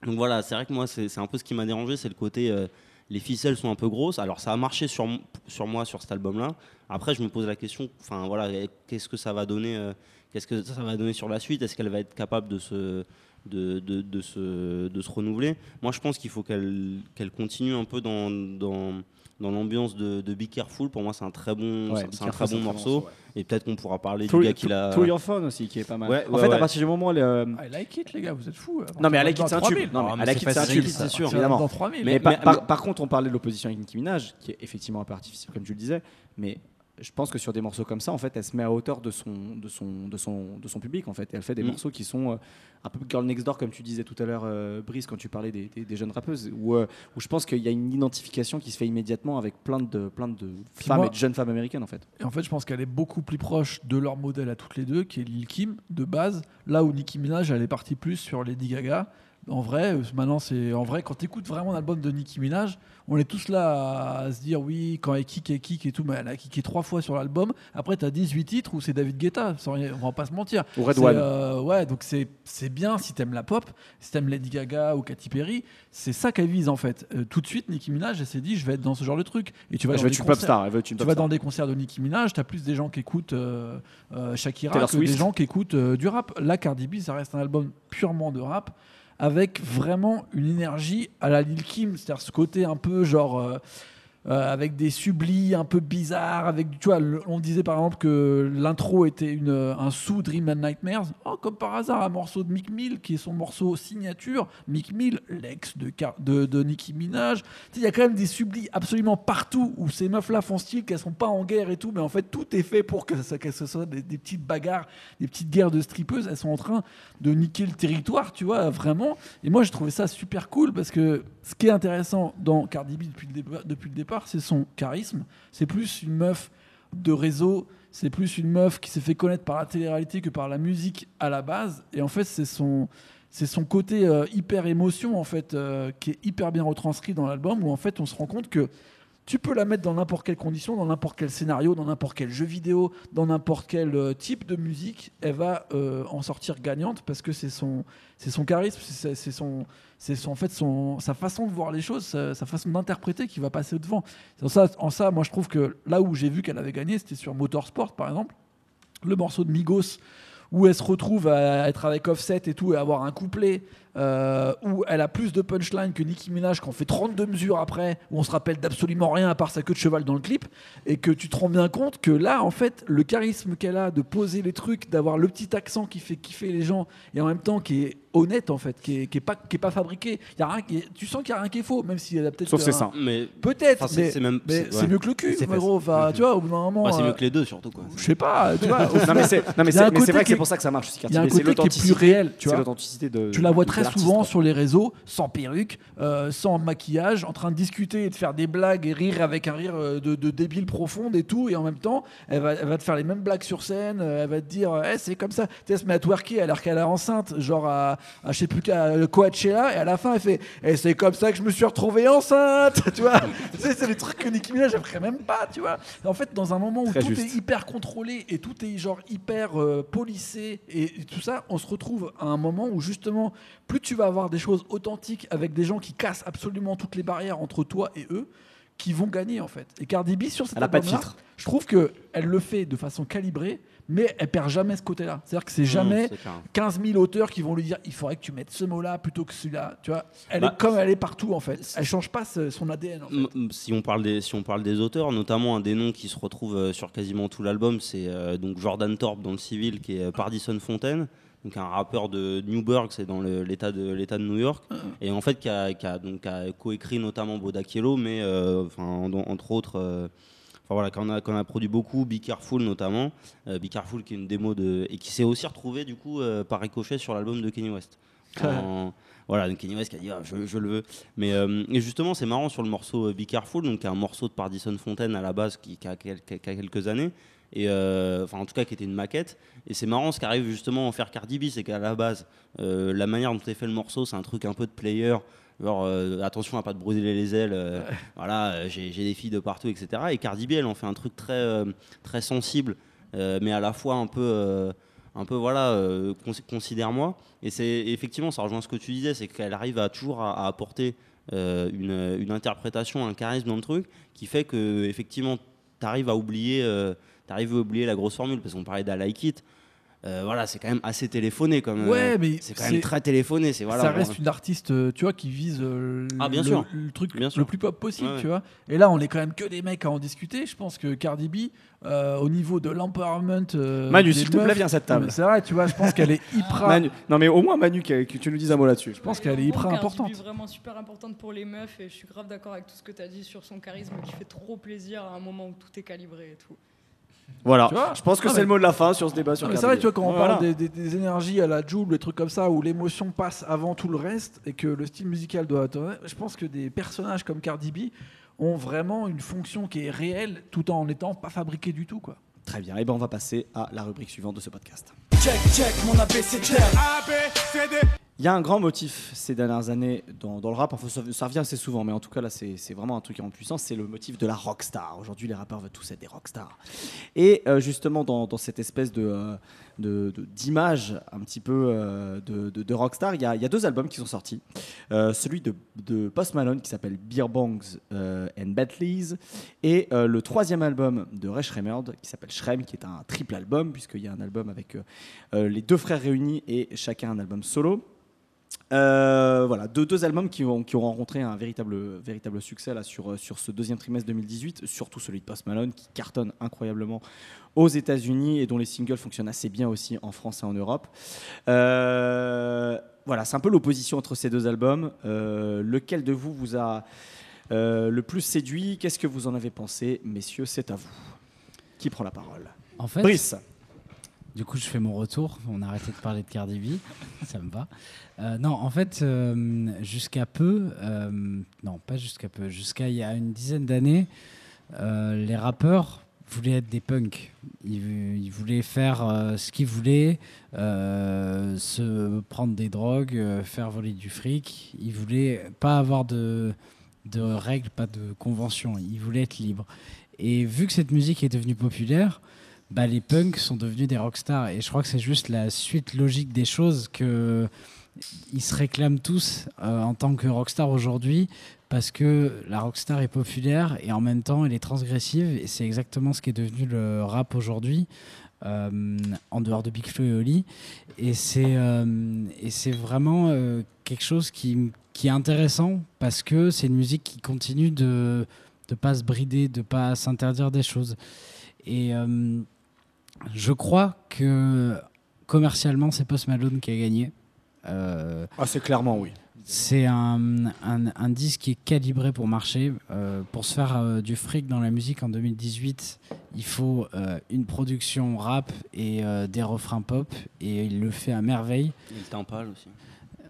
Donc voilà, c'est vrai que moi, c'est, c'est un peu ce qui m'a dérangé, c'est le côté... Euh, les ficelles sont un peu grosses. Alors ça a marché sur, sur moi, sur cet album-là. Après, je me pose la question, enfin voilà, qu'est-ce que ça va donner euh, qu'est-ce que ça va donner sur la suite ? Est-ce qu'elle va être capable de se, de, de, de se, de se renouveler ? Moi, je pense qu'il faut qu'elle, qu'elle continue un peu dans, dans, dans l'ambiance de, de Be Careful. Pour moi, c'est un très bon, ouais, c'est un très bon morceau. Ouais. Et peut-être qu'on pourra parler tout du gars qui l'a... To Your Phone aussi, qui est pas mal. Ouais, en ouais, fait, ouais. À partir du moment... Les, euh... I like it, les gars, vous êtes fous. Hein. Non, mais I like it, c'est un tube. Non, mais I like it, c'est un tube, c'est sûr. Évidemment. Dans trois mille. Mais, mais, par, mais, par, par contre, on parlait de l'opposition avec Nicki Minaj, qui est effectivement un peu artificielle, comme tu le disais, mais... Je pense que sur des morceaux comme ça, en fait, elle se met à hauteur de son, de son, de son, de son public, en fait. Et elle fait des mmh. morceaux qui sont euh, un peu girl next door, comme tu disais tout à l'heure, euh, Brice, quand tu parlais des, des, des jeunes rappeuses, où, euh, où je pense qu'il y a une identification qui se fait immédiatement avec plein de, plein de femmes moi, et de jeunes femmes américaines, en fait. Et en fait, je pense qu'elle est beaucoup plus proche de leur modèle à toutes les deux, qui est Lil' Kim, de base, là où Nicki Minaj, elle est partie plus sur Lady Gaga. En vrai, maintenant, c'est en vrai, quand t'écoutes vraiment l'album de Nicki Minaj, on est tous là à, à se dire oui, quand elle kick, elle kick et tout, mais elle a kické trois fois sur l'album. Après, t'as dix-huit titres où c'est David Guetta, sans, on va pas se mentir. Ou Red One. Euh, ouais, donc c'est, c'est bien si t'aimes la pop, si t'aimes Lady Gaga ou Katy Perry, c'est ça qu'elle vise en fait. Euh, tout de suite, Nicki Minaj, elle s'est dit je vais être dans ce genre de truc. Et tu vas, ouais, dans, des concerts, star, tu vas dans des concerts de Nicki Minaj, t'as plus des gens qui écoutent euh, euh, Shakira que des gens qui écoutent euh, du rap. Là, Cardi B, ça reste un album purement de rap, avec vraiment une énergie à la Lil' Kim, c'est-à-dire ce côté un peu genre euh, euh, avec des sublis un peu bizarres, avec, tu vois, le, on disait par exemple que l'intro était une, un sous Dream and Nightmares, oh, comme par hasard un morceau de Meek Mill qui est son morceau signature, Meek Mill, l'ex de, de, de Nicki Minaj, il y a quand même des sublis absolument partout où ces meufs-là font style qu'elles sont pas en guerre et tout, mais en fait tout est fait pour que ça, que ce soit des, des petites bagarres, des petites guerres de strippeuses, elles sont en train de niquer le territoire, tu vois, vraiment. Et moi j'ai trouvé ça super cool parce que ce qui est intéressant dans Cardi B depuis le, dé- depuis le départ, c'est son charisme, c'est plus une meuf de réseau, c'est plus une meuf qui s'est fait connaître par la télé-réalité que par la musique à la base, et en fait c'est son, c'est son côté euh, hyper émotion en fait, euh, qui est hyper bien retranscrit dans l'album, où en fait on se rend compte que tu peux la mettre dans n'importe quelle condition, dans n'importe quel scénario, dans n'importe quel jeu vidéo, dans n'importe quel euh, type de musique, elle va euh, en sortir gagnante parce que c'est son, c'est son charisme, c'est, c'est, son, c'est son, en fait son, sa façon de voir les choses, sa, sa façon d'interpréter qui va passer au devant. En ça, en ça, moi je trouve que là où j'ai vu qu'elle avait gagné, c'était sur Motorsport par exemple, le morceau de Migos, où elle se retrouve à être avec Offset et tout et avoir un couplet euh, où elle a plus de punchline que Nicki Minaj qu'on fait trente-deux mesures après, où on se rappelle d'absolument rien à part sa queue de cheval dans le clip, et que tu te rends bien compte que là en fait le charisme qu'elle a de poser les trucs, d'avoir le petit accent qui fait kiffer les gens et en même temps qui est honnête en fait, qui est, qui est, pas, qui est pas fabriqué, y a rien, qui est, tu sens qu'il y a rien qui est faux, même si elle a peut-être sauf c'est ça mais peut-être enfin, c'est, mais, c'est, même, mais c'est, ouais. c'est mieux que le cul c'est gros, enfin, tu vois au bout d'un moment ouais, c'est mieux que les deux surtout quoi, je sais pas tu vois non mais c'est non mais c'est, mais c'est vrai que c'est pour ça que ça marche aussi, il y a un côté qui est plus réel, tu vois, l'authenticité de, tu la vois très souvent quoi. Sur les réseaux sans perruque euh, sans maquillage en train de discuter et de faire des blagues et rire avec un rire de, de débile profonde et tout, et en même temps elle va, elle va te faire les mêmes blagues sur scène, elle va te dire hey, c'est comme ça, tu sais, elle se met à twerker alors qu'elle est enceinte genre à à je sais plus à Coachella, et à la fin elle fait et c'est comme ça que je me suis retrouvée enceinte tu vois tu sais, c'est des trucs que Nicki Minaj j'aimerais même pas, tu vois, en fait dans un moment où très tout juste. Est hyper contrôlé et tout est genre hyper euh, polissé et, et tout ça, on se retrouve à un moment où justement plus tu vas avoir des choses authentiques avec des gens qui cassent absolument toutes les barrières entre toi et eux, qui vont gagner en fait. Et Cardi B sur cette album-là, je trouve que elle le fait de façon calibrée, mais elle perd jamais ce côté-là. C'est-à-dire que c'est jamais mmh, c'est quinze mille auteurs qui vont lui dire il faudrait que tu mettes ce mot-là plutôt que celui-là. Tu vois, elle bah, est comme elle est partout en fait. Elle change pas ce, son A D N. En fait. Si on parle des si on parle des auteurs, notamment un des noms qui se retrouve sur quasiment tout l'album, c'est euh, donc Jordan Thorpe dans le Civil, qui est Pardison Fontaine. Donc un rappeur de Newburgh, c'est dans le, l'état, de, l'état de New York, et en fait qui a, qui a, donc, qui a coécrit notamment Bodakiello, mais euh, enfin, en, entre autres, euh, enfin voilà, qu'on a, qu'on a produit beaucoup, Be Careful notamment, euh, Be Careful qui est une démo de, et qui s'est aussi retrouvé du coup euh, par ricochet sur l'album de Kanye West. En, voilà, donc Kanye West qui a dit ah, je, je le veux. Mais euh, et justement c'est marrant sur le morceau Be Careful, donc qui est un morceau de Pardison Fontaine à la base qui, qui, a, qui, a, qui a quelques années. Et euh, enfin, en tout cas, qui était une maquette. Et c'est marrant ce qu'arrive justement à en faire Cardi B, c'est qu'à la base, euh, la manière dont est fait le morceau, c'est un truc un peu de player. Genre, euh, attention à pas te brûler les ailes, euh, voilà, euh, j'ai, j'ai des filles de partout, et cetera. Et Cardi B, elle en fait un truc très, euh, très sensible, euh, mais à la fois un peu, euh, un peu voilà, euh, cons- considère-moi. Et c'est effectivement, ça rejoint ce que tu disais, c'est qu'elle arrive à, toujours à, à apporter euh, une, une interprétation, un charisme dans le truc, qui fait que effectivement, t'arrives à oublier. Euh, T'arrives à oublier la grosse formule, parce qu'on parlait d'I Like It. Euh, voilà, c'est quand même assez téléphoné. Comme, ouais, euh, mais c'est quand c'est, même très téléphoné. C'est, voilà, ça reste bon, une artiste, tu vois, qui vise euh, ah, bien le, sûr. le truc bien sûr. le plus pop possible, ouais, tu ouais. vois. Et là, on est quand même que des mecs à en discuter. Je pense que Cardi B, euh, au niveau de l'empowerment. Euh, Manu, s'il te plaît, viens à cette table. C'est vrai, tu vois, je pense qu'elle est hyper. Manu... Non, mais au moins, Manu, que tu nous dises un mot là-dessus. Je pense ouais, qu'elle est hyper importante. Elle est vraiment super importante pour les meufs, et je suis grave d'accord avec tout ce que tu as dit sur son charisme qui fait trop plaisir à un moment où tout est calibré et tout. Voilà, je pense que ah c'est mais... le mot de la fin sur ce débat sur Cardi B. C'est vrai, tu vois, quand on voilà. parle des, des, des énergies à la Joule, des trucs comme ça, où l'émotion passe avant tout le reste et que le style musical doit... Je pense que des personnages comme Cardi B ont vraiment une fonction qui est réelle tout en n'étant pas fabriquée du tout, quoi. Très bien, et ben on va passer à la rubrique suivante de ce podcast. Check, check, mon A B C D R. A B C D R. Il y a un grand motif ces dernières années dans, dans le rap, enfin, ça, ça revient assez souvent, mais en tout cas là c'est, c'est vraiment un truc en puissance, c'est le motif de la rockstar. Aujourd'hui les rappeurs veulent tous être des rockstars. Et euh, justement dans, dans cette espèce de, euh, de, de, d'image un petit peu euh, de, de, de rockstar, il y, y a deux albums qui sont sortis. Euh, celui de, de Post Malone qui s'appelle Beer Bongs euh, and Bentleys, et euh, le troisième album de Ray Shremmerd qui s'appelle Shrem, qui est un triple album, puisqu'il y a un album avec euh, les deux frères réunis et chacun un album solo. Euh, voilà, deux, deux albums qui ont, qui ont rencontré un véritable, véritable succès là, sur, sur ce deuxième trimestre deux mille dix-huit, surtout celui de Post Malone qui cartonne incroyablement aux États-Unis et dont les singles fonctionnent assez bien aussi en France et en Europe. Euh, voilà, c'est un peu l'opposition entre ces deux albums. Euh, lequel de vous vous a euh, le plus séduit? Qu'est-ce que vous en avez pensé, messieurs? C'est à vous. Qui prend la parole? En fait, Brice. Du coup, je fais mon retour. On a arrêté de parler de Cardi B. Ça me va. Euh, non, en fait, euh, jusqu'à peu... Euh, non, pas jusqu'à peu. Jusqu'à il y a une dizaine d'années, euh, les rappeurs voulaient être des punks. Ils, ils voulaient faire euh, ce qu'ils voulaient, euh, se prendre des drogues, euh, faire voler du fric. Ils voulaient pas avoir de, de règles, pas de conventions. Ils voulaient être libres. Et vu que cette musique est devenue populaire... Bah, les punks sont devenus des rockstars, et je crois que c'est juste la suite logique des choses que ils se réclament tous euh, en tant que rockstars aujourd'hui, parce que la rockstar est populaire et en même temps elle est transgressive, et c'est exactement ce qui est devenu le rap aujourd'hui. euh, en dehors de Big Flo et Oli. Et c'est, euh, et c'est vraiment euh, quelque chose qui, qui est intéressant parce que c'est une musique qui continue de ne pas se brider, de ne pas s'interdire des choses. Et euh, je crois que commercialement, c'est Post Malone qui a gagné. Euh, ah, c'est clairement oui. C'est un, un, un disque qui est calibré pour marcher. Euh, pour se faire euh, du fric dans la musique en deux mille dix-huit, il faut euh, une production rap et euh, des refrains pop. Et il le fait à merveille. Il t'en parle aussi.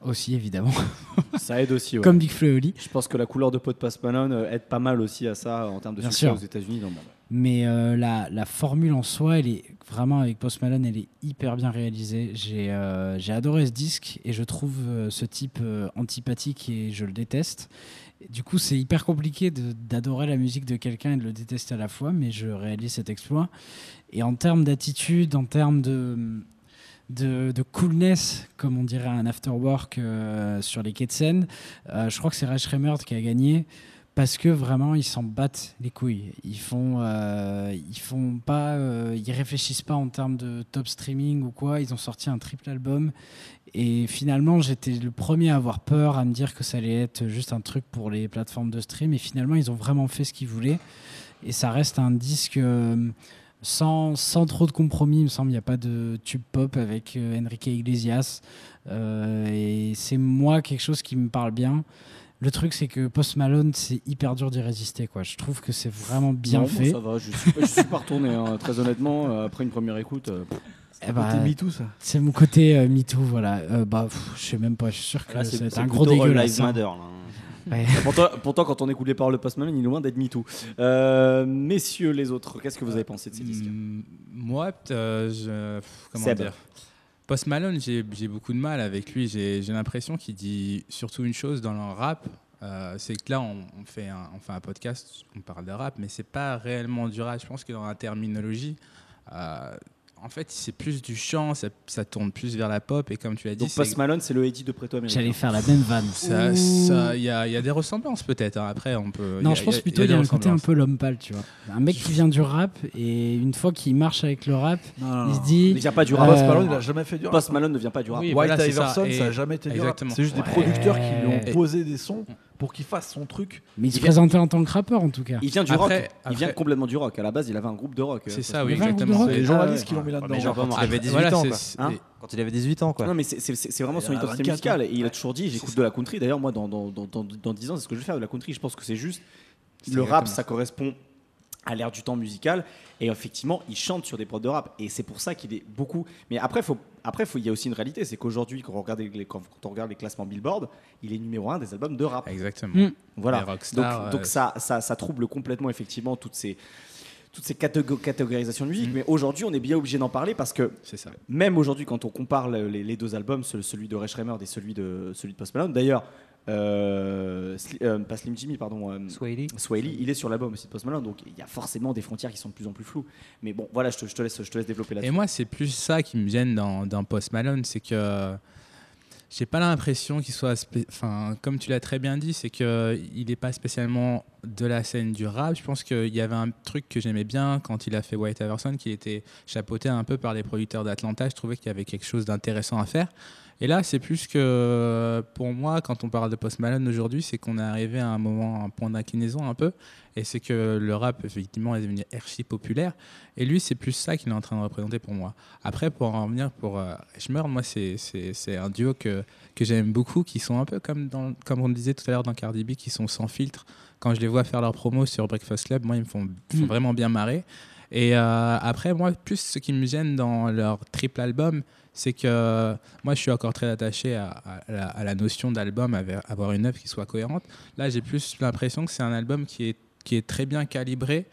Aussi, évidemment. Ça aide aussi. Ouais. Comme Big Flo et Oli. Je pense que la couleur de peau de Post Malone aide pas mal aussi à ça en termes de succès aux États-Unis. Dans le monde. Mais euh, la, la formule en soi, elle est vraiment, avec Post Malone, elle est hyper bien réalisée. J'ai, euh, j'ai adoré ce disque et je trouve euh, ce type euh, antipathique et je le déteste. Et du coup, c'est hyper compliqué de, d'adorer la musique de quelqu'un et de le détester à la fois, mais je réalise cet exploit. Et en termes d'attitude, en termes de, de, de coolness, comme on dirait un afterwork euh, sur les quais de Seine, euh, je crois que c'est Ray Schremer qui a gagné. Parce que vraiment, ils s'en battent les couilles. Ils font, euh, ils font pas, euh, ils réfléchissent pas en termes de top streaming ou quoi. Ils ont sorti un triple album. Et finalement, j'étais le premier à avoir peur, à me dire que ça allait être juste un truc pour les plateformes de stream. Et finalement, ils ont vraiment fait ce qu'ils voulaient. Et ça reste un disque euh, sans, sans trop de compromis. Il me semble, il n'y a pas de tube pop avec euh, Enrique Iglesias. Euh, et c'est moi quelque chose qui me parle bien. Le truc, c'est que Post Malone, c'est hyper dur d'y résister, quoi. Je trouve que c'est vraiment bien non, fait. Bon, ça va, je suis, je suis pas retourné, hein, très honnêtement. Après une première écoute, euh, c'est eh bah, côté MeToo, ça. C'est mon côté euh, MeToo, voilà. Euh, bah, pff, je sais même pas, je suis sûr que là, c'est, ça va être un gros dégueulasse. Hein. Ouais. Pourtant, pourtant, quand on écoute les paroles de Post Malone, il est loin d'être MeToo. Euh, messieurs les autres, qu'est-ce que vous avez pensé de ces disques? mmh, Moi, euh, je, pff, comment Seb. dire Post Malone, j'ai, j'ai beaucoup de mal avec lui. J'ai, j'ai l'impression qu'il dit surtout une chose dans le rap. Euh, c'est que là, on, on, fait un, on fait un podcast, on parle de rap, mais c'est pas réellement du rap. Je pense que dans la terminologie, euh, en fait, c'est plus du chant, ça, ça tourne plus vers la pop. Et comme tu l'as dit, donc Post c'est... Malone, c'est le Eddie de Preto américain. J'allais faire la même vanne. Il y, y a des ressemblances peut-être. Hein. Après, on peut. Non, a, je pense a, plutôt il y a, y a un côté un peu l'homme pâle, tu vois. Un mec qui vient du rap et une fois qu'il marche avec le rap, non, non, non. il se dit. Il vient pas du rap. Euh... Post Malone, il a jamais fait du rap. Post Malone ne vient pas du rap. Oui, White voilà, Iverson, ça, ça a jamais été exactement. du rap. C'est juste ouais. des producteurs qui lui ont et... posé des sons pour qu'il fasse son truc. Mais il se présentait en tant que rappeur, en tout cas. Il vient du après, rock. Il après... vient complètement du rock. À la base, il avait un groupe de rock. C'est ça, oui, exactement. Les journalistes qui l'ont mis là-dedans. Quand il avait dix-huit ans, quoi. Quand il avait dix-huit ans, quoi. Non, mais c'est, c'est, c'est vraiment son identité musicale. Et il a toujours dit, j'écoute de la country. D'ailleurs, moi, dans, dans, dans, dans dix ans, c'est ce que je vais faire de la country. Je pense que c'est juste. C'est le rap, ça correspond à l'ère du temps musical. Et effectivement, il chante sur des prods de rap. Et c'est pour ça qu'il est beaucoup. Mais après, faut... après faut... il y a aussi une réalité. C'est qu'aujourd'hui, quand on regarde les, quand on regarde les classements Billboard, il est numéro un des albums de rap. Exactement. Mmh. Voilà. Rockstar, donc, euh... donc ça, ça, ça trouble complètement, effectivement, toutes ces, toutes ces catég- catégorisations de musique. Mmh. Mais aujourd'hui, on est bien obligé d'en parler parce que c'est ça. Même aujourd'hui, quand on compare les, les deux albums, celui de Ray Schremer et celui de, celui de Post Malone, d'ailleurs, Euh, Sli- euh, pas Slim Jimmy pardon euh, Swahili. Swahili il est sur l'album aussi de Post Malone, donc il y a forcément des frontières qui sont de plus en plus floues, mais bon voilà, je te, je te, laisse, je te laisse développer là-dessus. Et moi c'est plus ça qui me gêne dans, dans Post Malone, c'est que j'ai pas l'impression qu'il soit spé- enfin, comme tu l'as très bien dit, c'est qu'il n'est pas spécialement de la scène du rap. Je pense qu'il y avait un truc que j'aimais bien quand il a fait White Iverson, qui était chapeauté un peu par les producteurs d'Atlanta. Je trouvais qu'il y avait quelque chose d'intéressant à faire. Et là, c'est plus que, pour moi, quand on parle de Post Malone aujourd'hui, c'est qu'on est arrivé à un moment, un point d'inclinaison un peu, et c'est que le rap, effectivement, est devenu archi populaire. Et lui, c'est plus ça qu'il est en train de représenter pour moi. Après, pour en revenir pour euh, Schmer, moi, c'est, c'est, c'est un duo que, que j'aime beaucoup, qui sont un peu comme, dans, comme on le disait tout à l'heure dans Cardi B, qui sont sans filtre. Quand je les vois faire leur promo sur Breakfast Club, moi, ils me font, ils font vraiment bien marrer. Et euh, après, moi, plus ce qui me gêne dans leur triple album, c'est que moi, je suis encore très attaché à, à, la, à la notion d'album, à avoir une œuvre qui soit cohérente. Là, j'ai plus l'impression que c'est un album qui est, qui est très bien calibré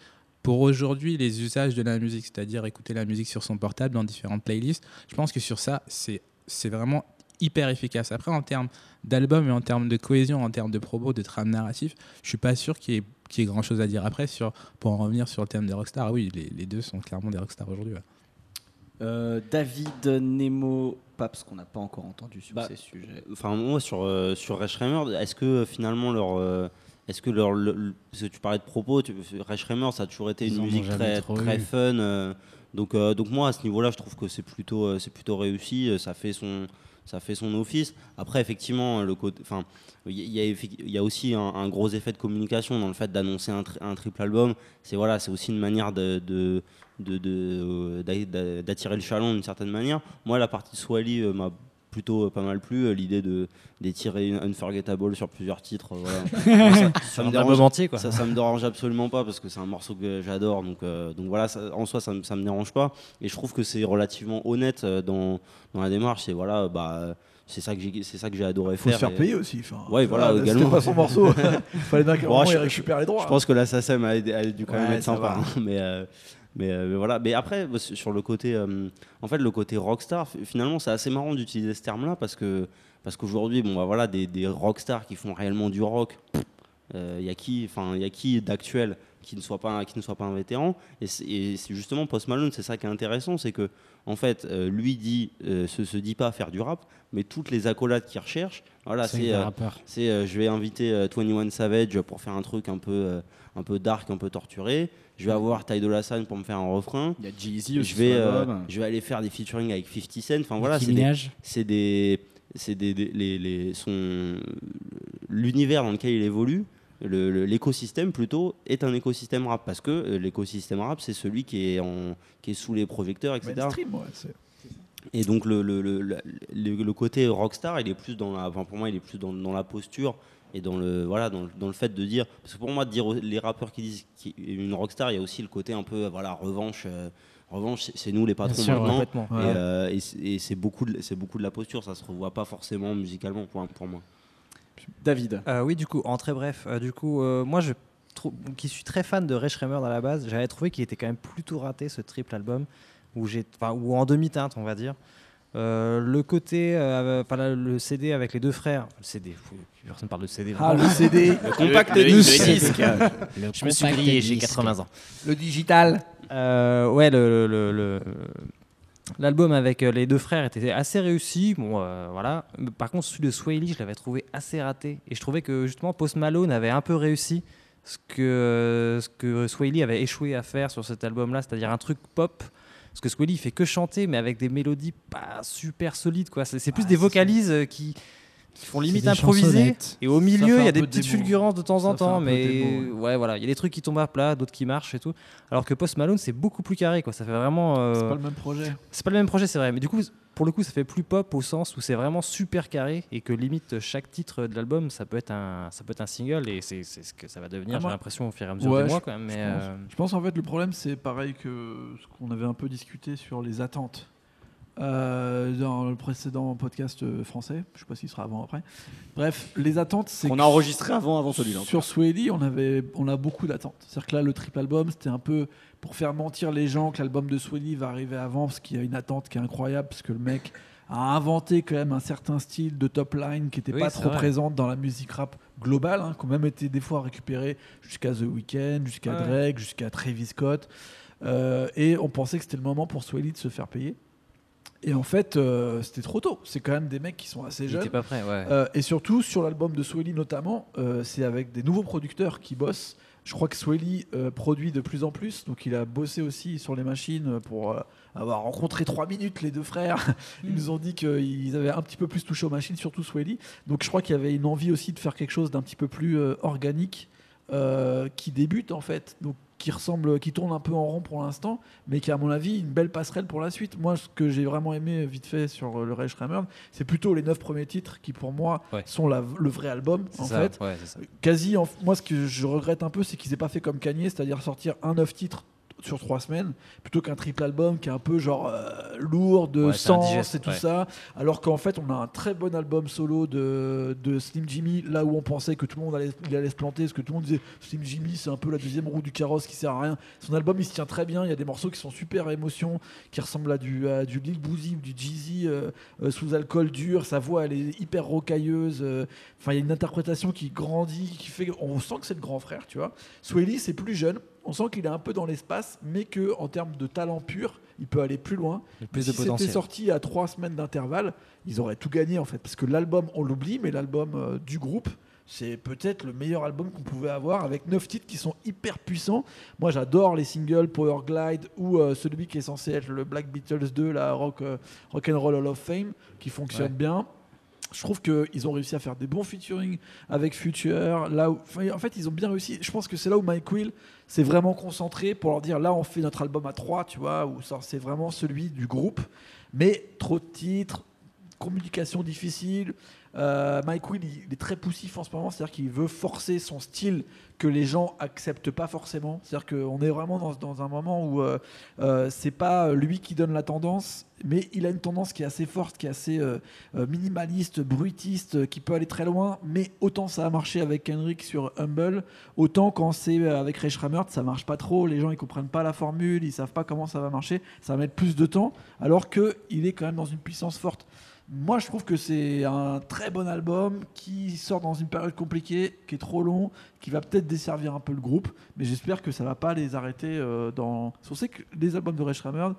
pour aujourd'hui les usages de la musique, c'est-à-dire écouter la musique sur son portable dans différentes playlists. Je pense que sur ça, c'est, c'est vraiment hyper efficace. Après, en termes d'album et en termes de cohésion, en termes de propos, de trame narrative, je ne suis pas sûr qu'il y ait qui est grand chose à dire. Après, sur, pour en revenir sur le thème des rockstars, oui, les, les deux sont clairement des rockstars aujourd'hui. Ouais. Euh, David, Nemo, Paps, qu'on n'a pas encore entendu sur bah, ces sujets. Enfin, moi, sur, euh, sur Ray Schremer, est-ce que finalement leur... Euh, est-ce que leur... Le, le, parce que tu parlais de propos, tu, Ray Schremer, ça a toujours été une musique très, très fun... Euh, Donc, euh, donc moi, à ce niveau-là, je trouve que c'est plutôt, euh, c'est plutôt réussi, ça fait son... ça fait son office. Après, effectivement, le côté, enfin, il y, y, y a aussi un, un gros effet de communication dans le fait d'annoncer un, tri, un triple album. C'est voilà, c'est aussi une manière de, de, de, de, d'attirer le chaland d'une certaine manière. Moi, la partie Swally euh, m'a plutôt euh, pas mal plu. Euh, l'idée de d'étirer une Unforgettable sur plusieurs titres, euh, voilà. ça, ça me dérange, entier, quoi. Ça, ça me dérange absolument pas parce que c'est un morceau que j'adore. Donc, euh, donc voilà, ça, en soi, ça, ça me dérange pas. Et je trouve que c'est relativement honnête euh, dans dans la démarche. C'est voilà, bah c'est ça que j'ai, c'est ça que j'ai adoré faire. Faut se faire payer aussi. Enfin, ouais, voilà, voilà également. C'était pas son morceau. Il fallait d'un moment il récupère les droits. Je pense que la S A C E M a, a dû quand ouais, même être sympa, hein, mais. Euh, Mais, euh, mais voilà, mais après sur le côté euh, en fait le côté rockstar, finalement c'est assez marrant d'utiliser ce terme là parce que parce qu'aujourd'hui bon bah voilà des des rockstars qui font réellement du rock, il euh, y a qui enfin il y a qui d'actuel qui ne soit pas qui ne soit pas un vétéran et c'est, et c'est justement Post Malone, c'est ça qui est intéressant, c'est que en fait euh, lui dit euh, se se dit pas faire du rap mais toutes les accolades qu'il recherche voilà c'est c'est, euh, c'est euh, je vais inviter euh, vingt et un Savage pour faire un truc un peu euh, un peu dark, un peu torturé. Je vais avoir Ty Dolla $ign pour me faire un refrain. Il y a Jay-Z aussi. Je vais, euh, je vais aller faire des featuring avec fifty cent. Enfin voilà, c'est des, c'est des, c'est des, des les, les, son, l'univers dans lequel il évolue, le, le, l'écosystème plutôt est un écosystème rap parce que euh, l'écosystème rap c'est celui qui est en, qui est sous les projecteurs, et cetera. Mainstream, ouais, c'est... Et donc le, le, le, le, le côté rockstar, il est plus dans la, enfin pour moi, il est plus dans, dans la posture. Et dans le, voilà, dans, le, dans le fait de dire... Parce que pour moi, de dire les rappeurs qui disent qu'une rockstar, il y a aussi le côté un peu, voilà, revanche, euh, revanche c'est, c'est nous les patrons sûr, maintenant. Et, ouais. euh, et, c'est, et c'est, beaucoup de, c'est beaucoup de la posture, ça se revoit pas forcément musicalement pour, pour moi. David. Euh, oui, du coup, en très bref, euh, du coup, euh, moi, je trou- qui suis très fan de Ray Schremer dans la base, j'avais trouvé qu'il était quand même plutôt raté, ce triple album, où j'ai, ou en demi-teinte, on va dire. Euh, le côté, euh, là, le C D avec les deux frères, le C D, faut, personne parle de C D. Ah, le C D, le compact le, de disque. Le je me suis grillé, j'ai quatre-vingts ans. Le digital. Euh, ouais, le, le, le, le, l'album avec les deux frères était assez réussi. Bon, euh, voilà. Par contre, celui de Swahili, je l'avais trouvé assez raté. Et je trouvais que justement, Post Malone avait un peu réussi ce que, ce que Swahili avait échoué à faire sur cet album-là, c'est-à-dire un truc pop. Parce que Swally, il fait que chanter, mais avec des mélodies pas super solides, quoi. C'est, c'est plus ah, des vocalises c'est... qui, qui font limite improviser. Et au milieu, il y a des petites fulgurances de temps en temps, mais ouais, voilà. Il y a des trucs qui tombent à plat, d'autres qui marchent et tout. Alors que Post Malone, c'est beaucoup plus carré, quoi. Ça fait vraiment. Euh... C'est pas le même projet. C'est pas le même projet, c'est vrai. Mais du coup, pour le coup, ça fait plus pop au sens où c'est vraiment super carré et que limite chaque titre de l'album, ça peut être un, ça peut être un single et c'est, c'est ce que ça va devenir. Ah, j'ai moi, l'impression au fur et à mesure ouais, des mois, quand même. Mais je, pense, euh... je pense en fait le problème, c'est pareil que ce qu'on avait un peu discuté sur les attentes. Euh, dans le précédent podcast français, je sais pas s'il sera avant ou après. Bref, les attentes, c'est on a enregistré avant, avant celui-là. Sur Swahili, on avait, on a beaucoup d'attentes. C'est-à-dire que là, le triple album, c'était un peu pour faire mentir les gens que l'album de Swahili va arriver avant, parce qu'il y a une attente qui est incroyable, parce que le mec a inventé quand même un certain style de top line qui n'était oui, pas trop vrai. Présente dans la musique rap globale, hein, qui a même été des fois récupérée jusqu'à The Weeknd, jusqu'à ouais. Drake, jusqu'à Travis Scott. Euh, et on pensait que c'était le moment pour Swahili de se faire payer. Et en fait, euh, c'était trop tôt. C'est quand même des mecs qui sont assez jeunes. Pas prêt, ouais. euh, et surtout, sur l'album de Swahili notamment, euh, c'est avec des nouveaux producteurs qui bossent. Je crois que Swahili euh, produit de plus en plus. Donc, il a bossé aussi sur les machines pour euh, avoir rencontré trois minutes les deux frères. Ils mmh. nous ont dit qu'ils avaient un petit peu plus touché aux machines, surtout Swahili. Donc, je crois qu'il y avait une envie aussi de faire quelque chose d'un petit peu plus euh, organique euh, qui débute, en fait. Donc, qui ressemble, qui tourne un peu en rond pour l'instant, mais qui, à mon avis, une belle passerelle pour la suite. Moi, ce que j'ai vraiment aimé, vite fait, sur le Ray Schremer, c'est plutôt les neuf premiers titres qui, pour moi, ouais. sont la, le vrai album, c'est en ça, fait. Ouais, c'est ça. Quasi, en, moi, ce que je regrette un peu, c'est qu'ils n'aient pas fait comme Kanye, c'est-à-dire sortir un neuf titres sur trois semaines, plutôt qu'un triple album qui est un peu, genre, euh, lourd de ouais, sens et tout ouais. ça, alors qu'en fait, on a un très bon album solo de, de Slim Jimmy, là où on pensait que tout le monde allait, il allait se planter, parce que tout le monde disait Slim Jimmy, c'est un peu la deuxième roue du carrosse qui sert à rien. Son album, il se tient très bien, il y a des morceaux qui sont super émotions, qui ressemblent à du, à du Lil Boozy, du Jeezy, euh, euh, sous alcool dur, sa voix, elle est hyper rocailleuse, enfin, euh, il y a une interprétation qui grandit, qui fait, on sent que c'est le grand frère, tu vois. Swahili, c'est plus jeune, on sent qu'il est un peu dans l'espace, mais qu'en termes de talent pur, il peut aller plus loin. Plus si de potentiel. C'était sorti à trois semaines d'intervalle, ils auraient tout gagné en fait, parce que l'album, on l'oublie, mais l'album euh, du groupe, C'est peut-être le meilleur album qu'on pouvait avoir, avec neuf titres qui sont hyper puissants. Moi, j'adore les singles Power Glide ou euh, celui qui est censé être le Black Beatles deux, la Rock, euh, Rock and Roll Hall of Fame, qui fonctionne ouais. bien. Je trouve qu'ils ont réussi à faire des bons featuring avec Future. Là où, en fait, ils ont bien réussi. Je pense que c'est là où Mike Will s'est vraiment concentré pour leur dire, là, on fait notre album à trois, tu vois, où ça, c'est vraiment celui du groupe. Mais trop de titres, communication difficile. Euh, Mike Will, il, il est très poussif en ce moment, c'est-à-dire qu'il veut forcer son style que les gens acceptent pas forcément. C'est-à-dire qu'on est vraiment dans, dans un moment où euh, euh, c'est pas lui qui donne la tendance, mais il a une tendance qui est assez forte, qui est assez euh, minimaliste, bruitiste, qui peut aller très loin. Mais autant ça a marché avec Kendrick sur Humble, autant quand c'est avec Ray Schrammert, ça marche pas trop. Les gens ils comprennent pas la formule, ils savent pas comment ça va marcher. Ça va mettre plus de temps, alors que il est quand même dans une puissance forte. Moi, je trouve que c'est un très bon album qui sort dans une période compliquée, qui est trop long, qui va peut-être desservir un peu le groupe, mais j'espère que ça ne va pas les arrêter. Euh, dans... On sait que les albums de Ray Schrammerd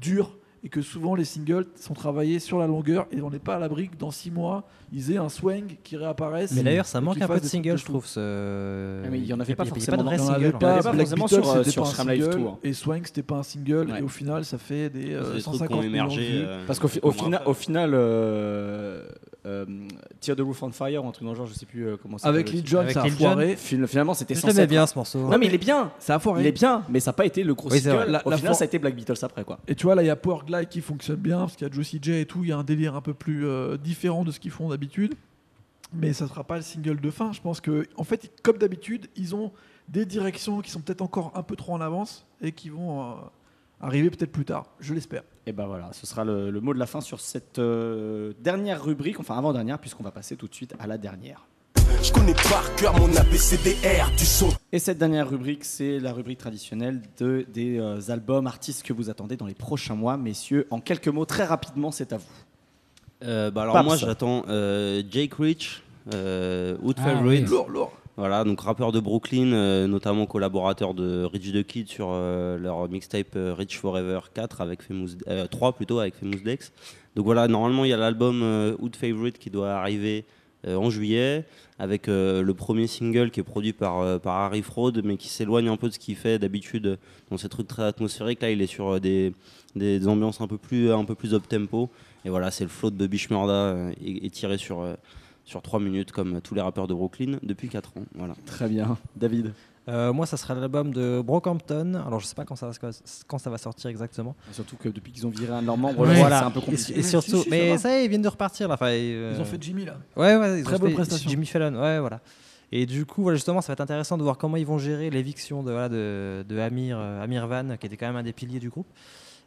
durent et que souvent les singles sont travaillés sur la longueur et on n'est pas à l'abri que dans six mois, ils aient un swing qui réapparaisse. Mais d'ailleurs, ça manque un peu de singles, je trouve. Ce... Mais il n'y en avait pas forcément de vrai single. Il n'y en avait pas, pas forcément sur Shram Live Tour. Et Swing, c'était pas un single. Ouais. Et au final, ça fait des euh, cent cinquante millions de vues. Euh, Parce qu'au fi- au fina- au final, euh, euh, Tear the Roof on Fire, un truc dans le genre, je ne sais plus euh, comment ça avec Lee John, ça a foiré. Finalement, c'était censé. Je l'aimais bien ce morceau. Non, mais il est bien. Ça a foiré. Il est bien, mais ça n'a pas été le gros single. Au final, ça a été Black Beatles après. Et tu vois, là, il y a Power Glide qui fonctionne bien parce qu'il y a Juicy J et tout, il y a un délire un peu plus euh, différent de ce qu'ils font d'habitude, mais ça ne sera pas le single de fin. Je pense que, en fait, comme d'habitude, ils ont des directions qui sont peut-être encore un peu trop en avance et qui vont euh, arriver peut-être plus tard, je l'espère. Et ben voilà, ce sera le, le mot de la fin sur cette euh, dernière rubrique, enfin avant-dernière, puisqu'on va passer tout de suite à la dernière. Je connais par cœur mon A B C D R du son. Et cette dernière rubrique, c'est la rubrique traditionnelle de, des euh, albums, artistes que vous attendez dans les prochains mois. Messieurs, en quelques mots, très rapidement, c'est à vous. Euh, bah alors Paps. Moi, j'attends euh, Jake Rich, euh, Hood ah, Favorite. Oui. Lourd, lourd. Voilà, donc rappeur de Brooklyn, euh, notamment collaborateur de Rich the Kid sur euh, leur mixtape euh, Rich Forever quatre avec Famous, euh, trois plutôt avec Famous Dex. Donc voilà, normalement, il y a l'album euh, Hood Favorite qui doit arriver Euh, en juillet, avec euh, le premier single qui est produit par, euh, par Harry Fraud, mais qui s'éloigne un peu de ce qu'il fait d'habitude dans ces trucs très atmosphériques. Là, il est sur euh, des, des, des ambiances un peu plus, un peu plus up-tempo. Et voilà, c'est le flow de Bobby Shmurda euh, étiré sur, euh, sur trois minutes, comme tous les rappeurs de Brooklyn depuis quatre ans. Voilà. Très bien. David ? Euh, moi, ça sera l'album de Brockhampton. Alors, je sais pas quand ça va, quand ça va sortir exactement. Et surtout que depuis qu'ils ont viré un de leurs membres, ouais, voilà, c'est un peu compliqué. Et, et surtout, si, mais ça y est, ils viennent de repartir là. Enfin, euh... ils ont fait Jimmy là. Ouais, ouais. Ils Très ont belle fait prestation. Jimmy Fallon. Ouais, voilà. Et du coup, voilà, justement, ça va être intéressant de voir comment ils vont gérer l'éviction de voilà de, de Amir, euh, Amir Van, qui était quand même un des piliers du groupe.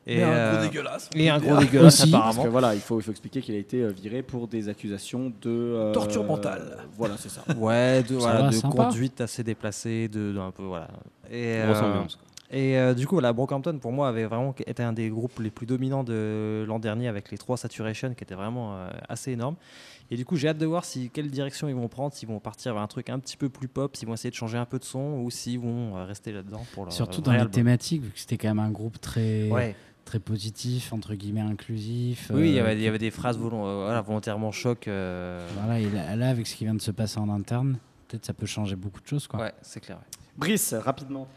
Et, et euh, un gros dégueulasse. Et un gros ah, dégueulasse aussi, apparemment. Parce que voilà, il faut, il faut expliquer qu'il a été viré pour des accusations de euh, torture mentale. Voilà, c'est ça. Ouais, de, voilà, de conduite assez déplacée, de, de un peu voilà. Et, euh, et euh, du coup, voilà, Brockhampton pour moi avait vraiment été un des groupes les plus dominants de l'an dernier avec les trois Saturation qui étaient vraiment euh, assez énormes. Et du coup, j'ai hâte de voir si quelle direction ils vont prendre, s'ils vont partir vers un truc un petit peu plus pop, s'ils vont essayer de changer un peu de son ou s'ils vont euh, rester là-dedans pour leur surtout dans les album. Thématiques, vu que c'était quand même un groupe très. Ouais. Très positif, entre guillemets inclusif. Oui, il y avait, il y avait des phrases volont, euh, voilà, volontairement choc. Euh... Voilà, et là, là, avec ce qui vient de se passer en interne, peut-être ça peut changer beaucoup de choses, quoi. Ouais, c'est clair. Ouais. Brice, rapidement.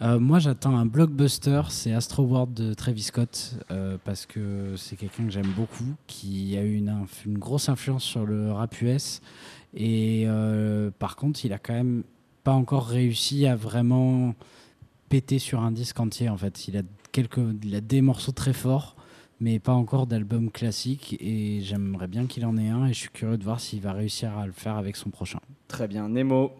Euh, moi, j'attends un blockbuster, c'est Astro World de Travis Scott, euh, parce que c'est quelqu'un que j'aime beaucoup, qui a eu une, inf- une grosse influence sur le rap U S. Et euh, par contre, il a quand même pas encore réussi à vraiment péter sur un disque entier, en fait. Il a Quelques, il a des morceaux très forts, mais pas encore d'album classique. Et j'aimerais bien qu'il en ait un. Et je suis curieux de voir s'il va réussir à le faire avec son prochain. Très bien. Nemo,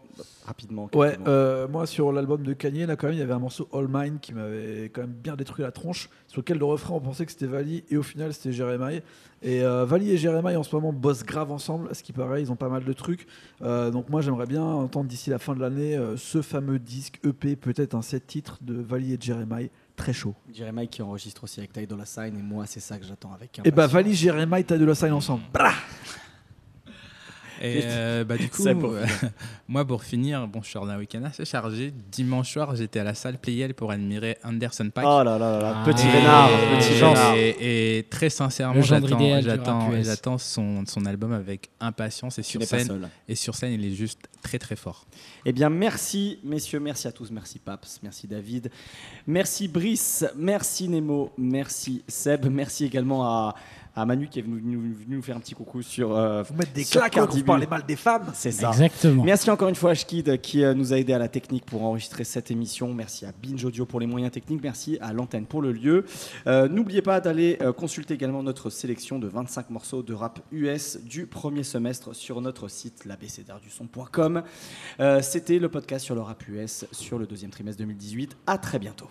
rapidement. Ouais, euh, moi, sur l'album de Kanye, là, quand même, il y avait un morceau All Mine qui m'avait quand même bien détruit la tronche, sur lequel le refrain, on pensait que c'était Vali. Et au final, c'était Jeremiah. Et euh, Vali et Jeremiah, en ce moment, bossent grave ensemble. À ce qui paraît, ils ont pas mal de trucs. Euh, donc, moi, j'aimerais bien entendre d'ici la fin de l'année euh, ce fameux disque E P, peut-être un sept titres de Vali et Jeremiah. Très chaud. Jeremiah qui enregistre aussi avec Ty Dolla $ign et moi c'est ça que j'attends avec. Et bah Vali, Jeremiah, Ty Dolla $ign ensemble. Brah. Et euh, bah, du coup, pour euh, moi, pour finir, bon, je suis d'un week-end assez chargé. Dimanche soir, j'étais à la salle Pleyel pour admirer Anderson .Paak. Oh là là là, ah, petit vénard, petit genre. Et, et très sincèrement, j'attends, j'attends, j'attends son, son album avec impatience et sur scène. Et sur scène, il est juste très très fort. Eh bien, merci messieurs, merci à tous, merci Paps, merci David, merci Brice, merci Nemo, merci Seb, merci également à à Manu qui est venu nous, venu nous faire un petit coucou sur euh, vous mettre des claques quand vous parlez mal des femmes, c'est ça. Exactement. Merci encore une fois à Ashkid qui euh, nous a aidé à la technique pour enregistrer cette émission. Merci à Binge Audio pour les moyens techniques. Merci à l'antenne pour le lieu. Euh, n'oubliez pas d'aller euh, consulter également notre sélection de vingt-cinq morceaux de rap U S du premier semestre sur notre site l a b c d r du son point com. Euh, c'était le podcast sur le rap U S sur le deuxième trimestre deux mille dix-huit. À très bientôt.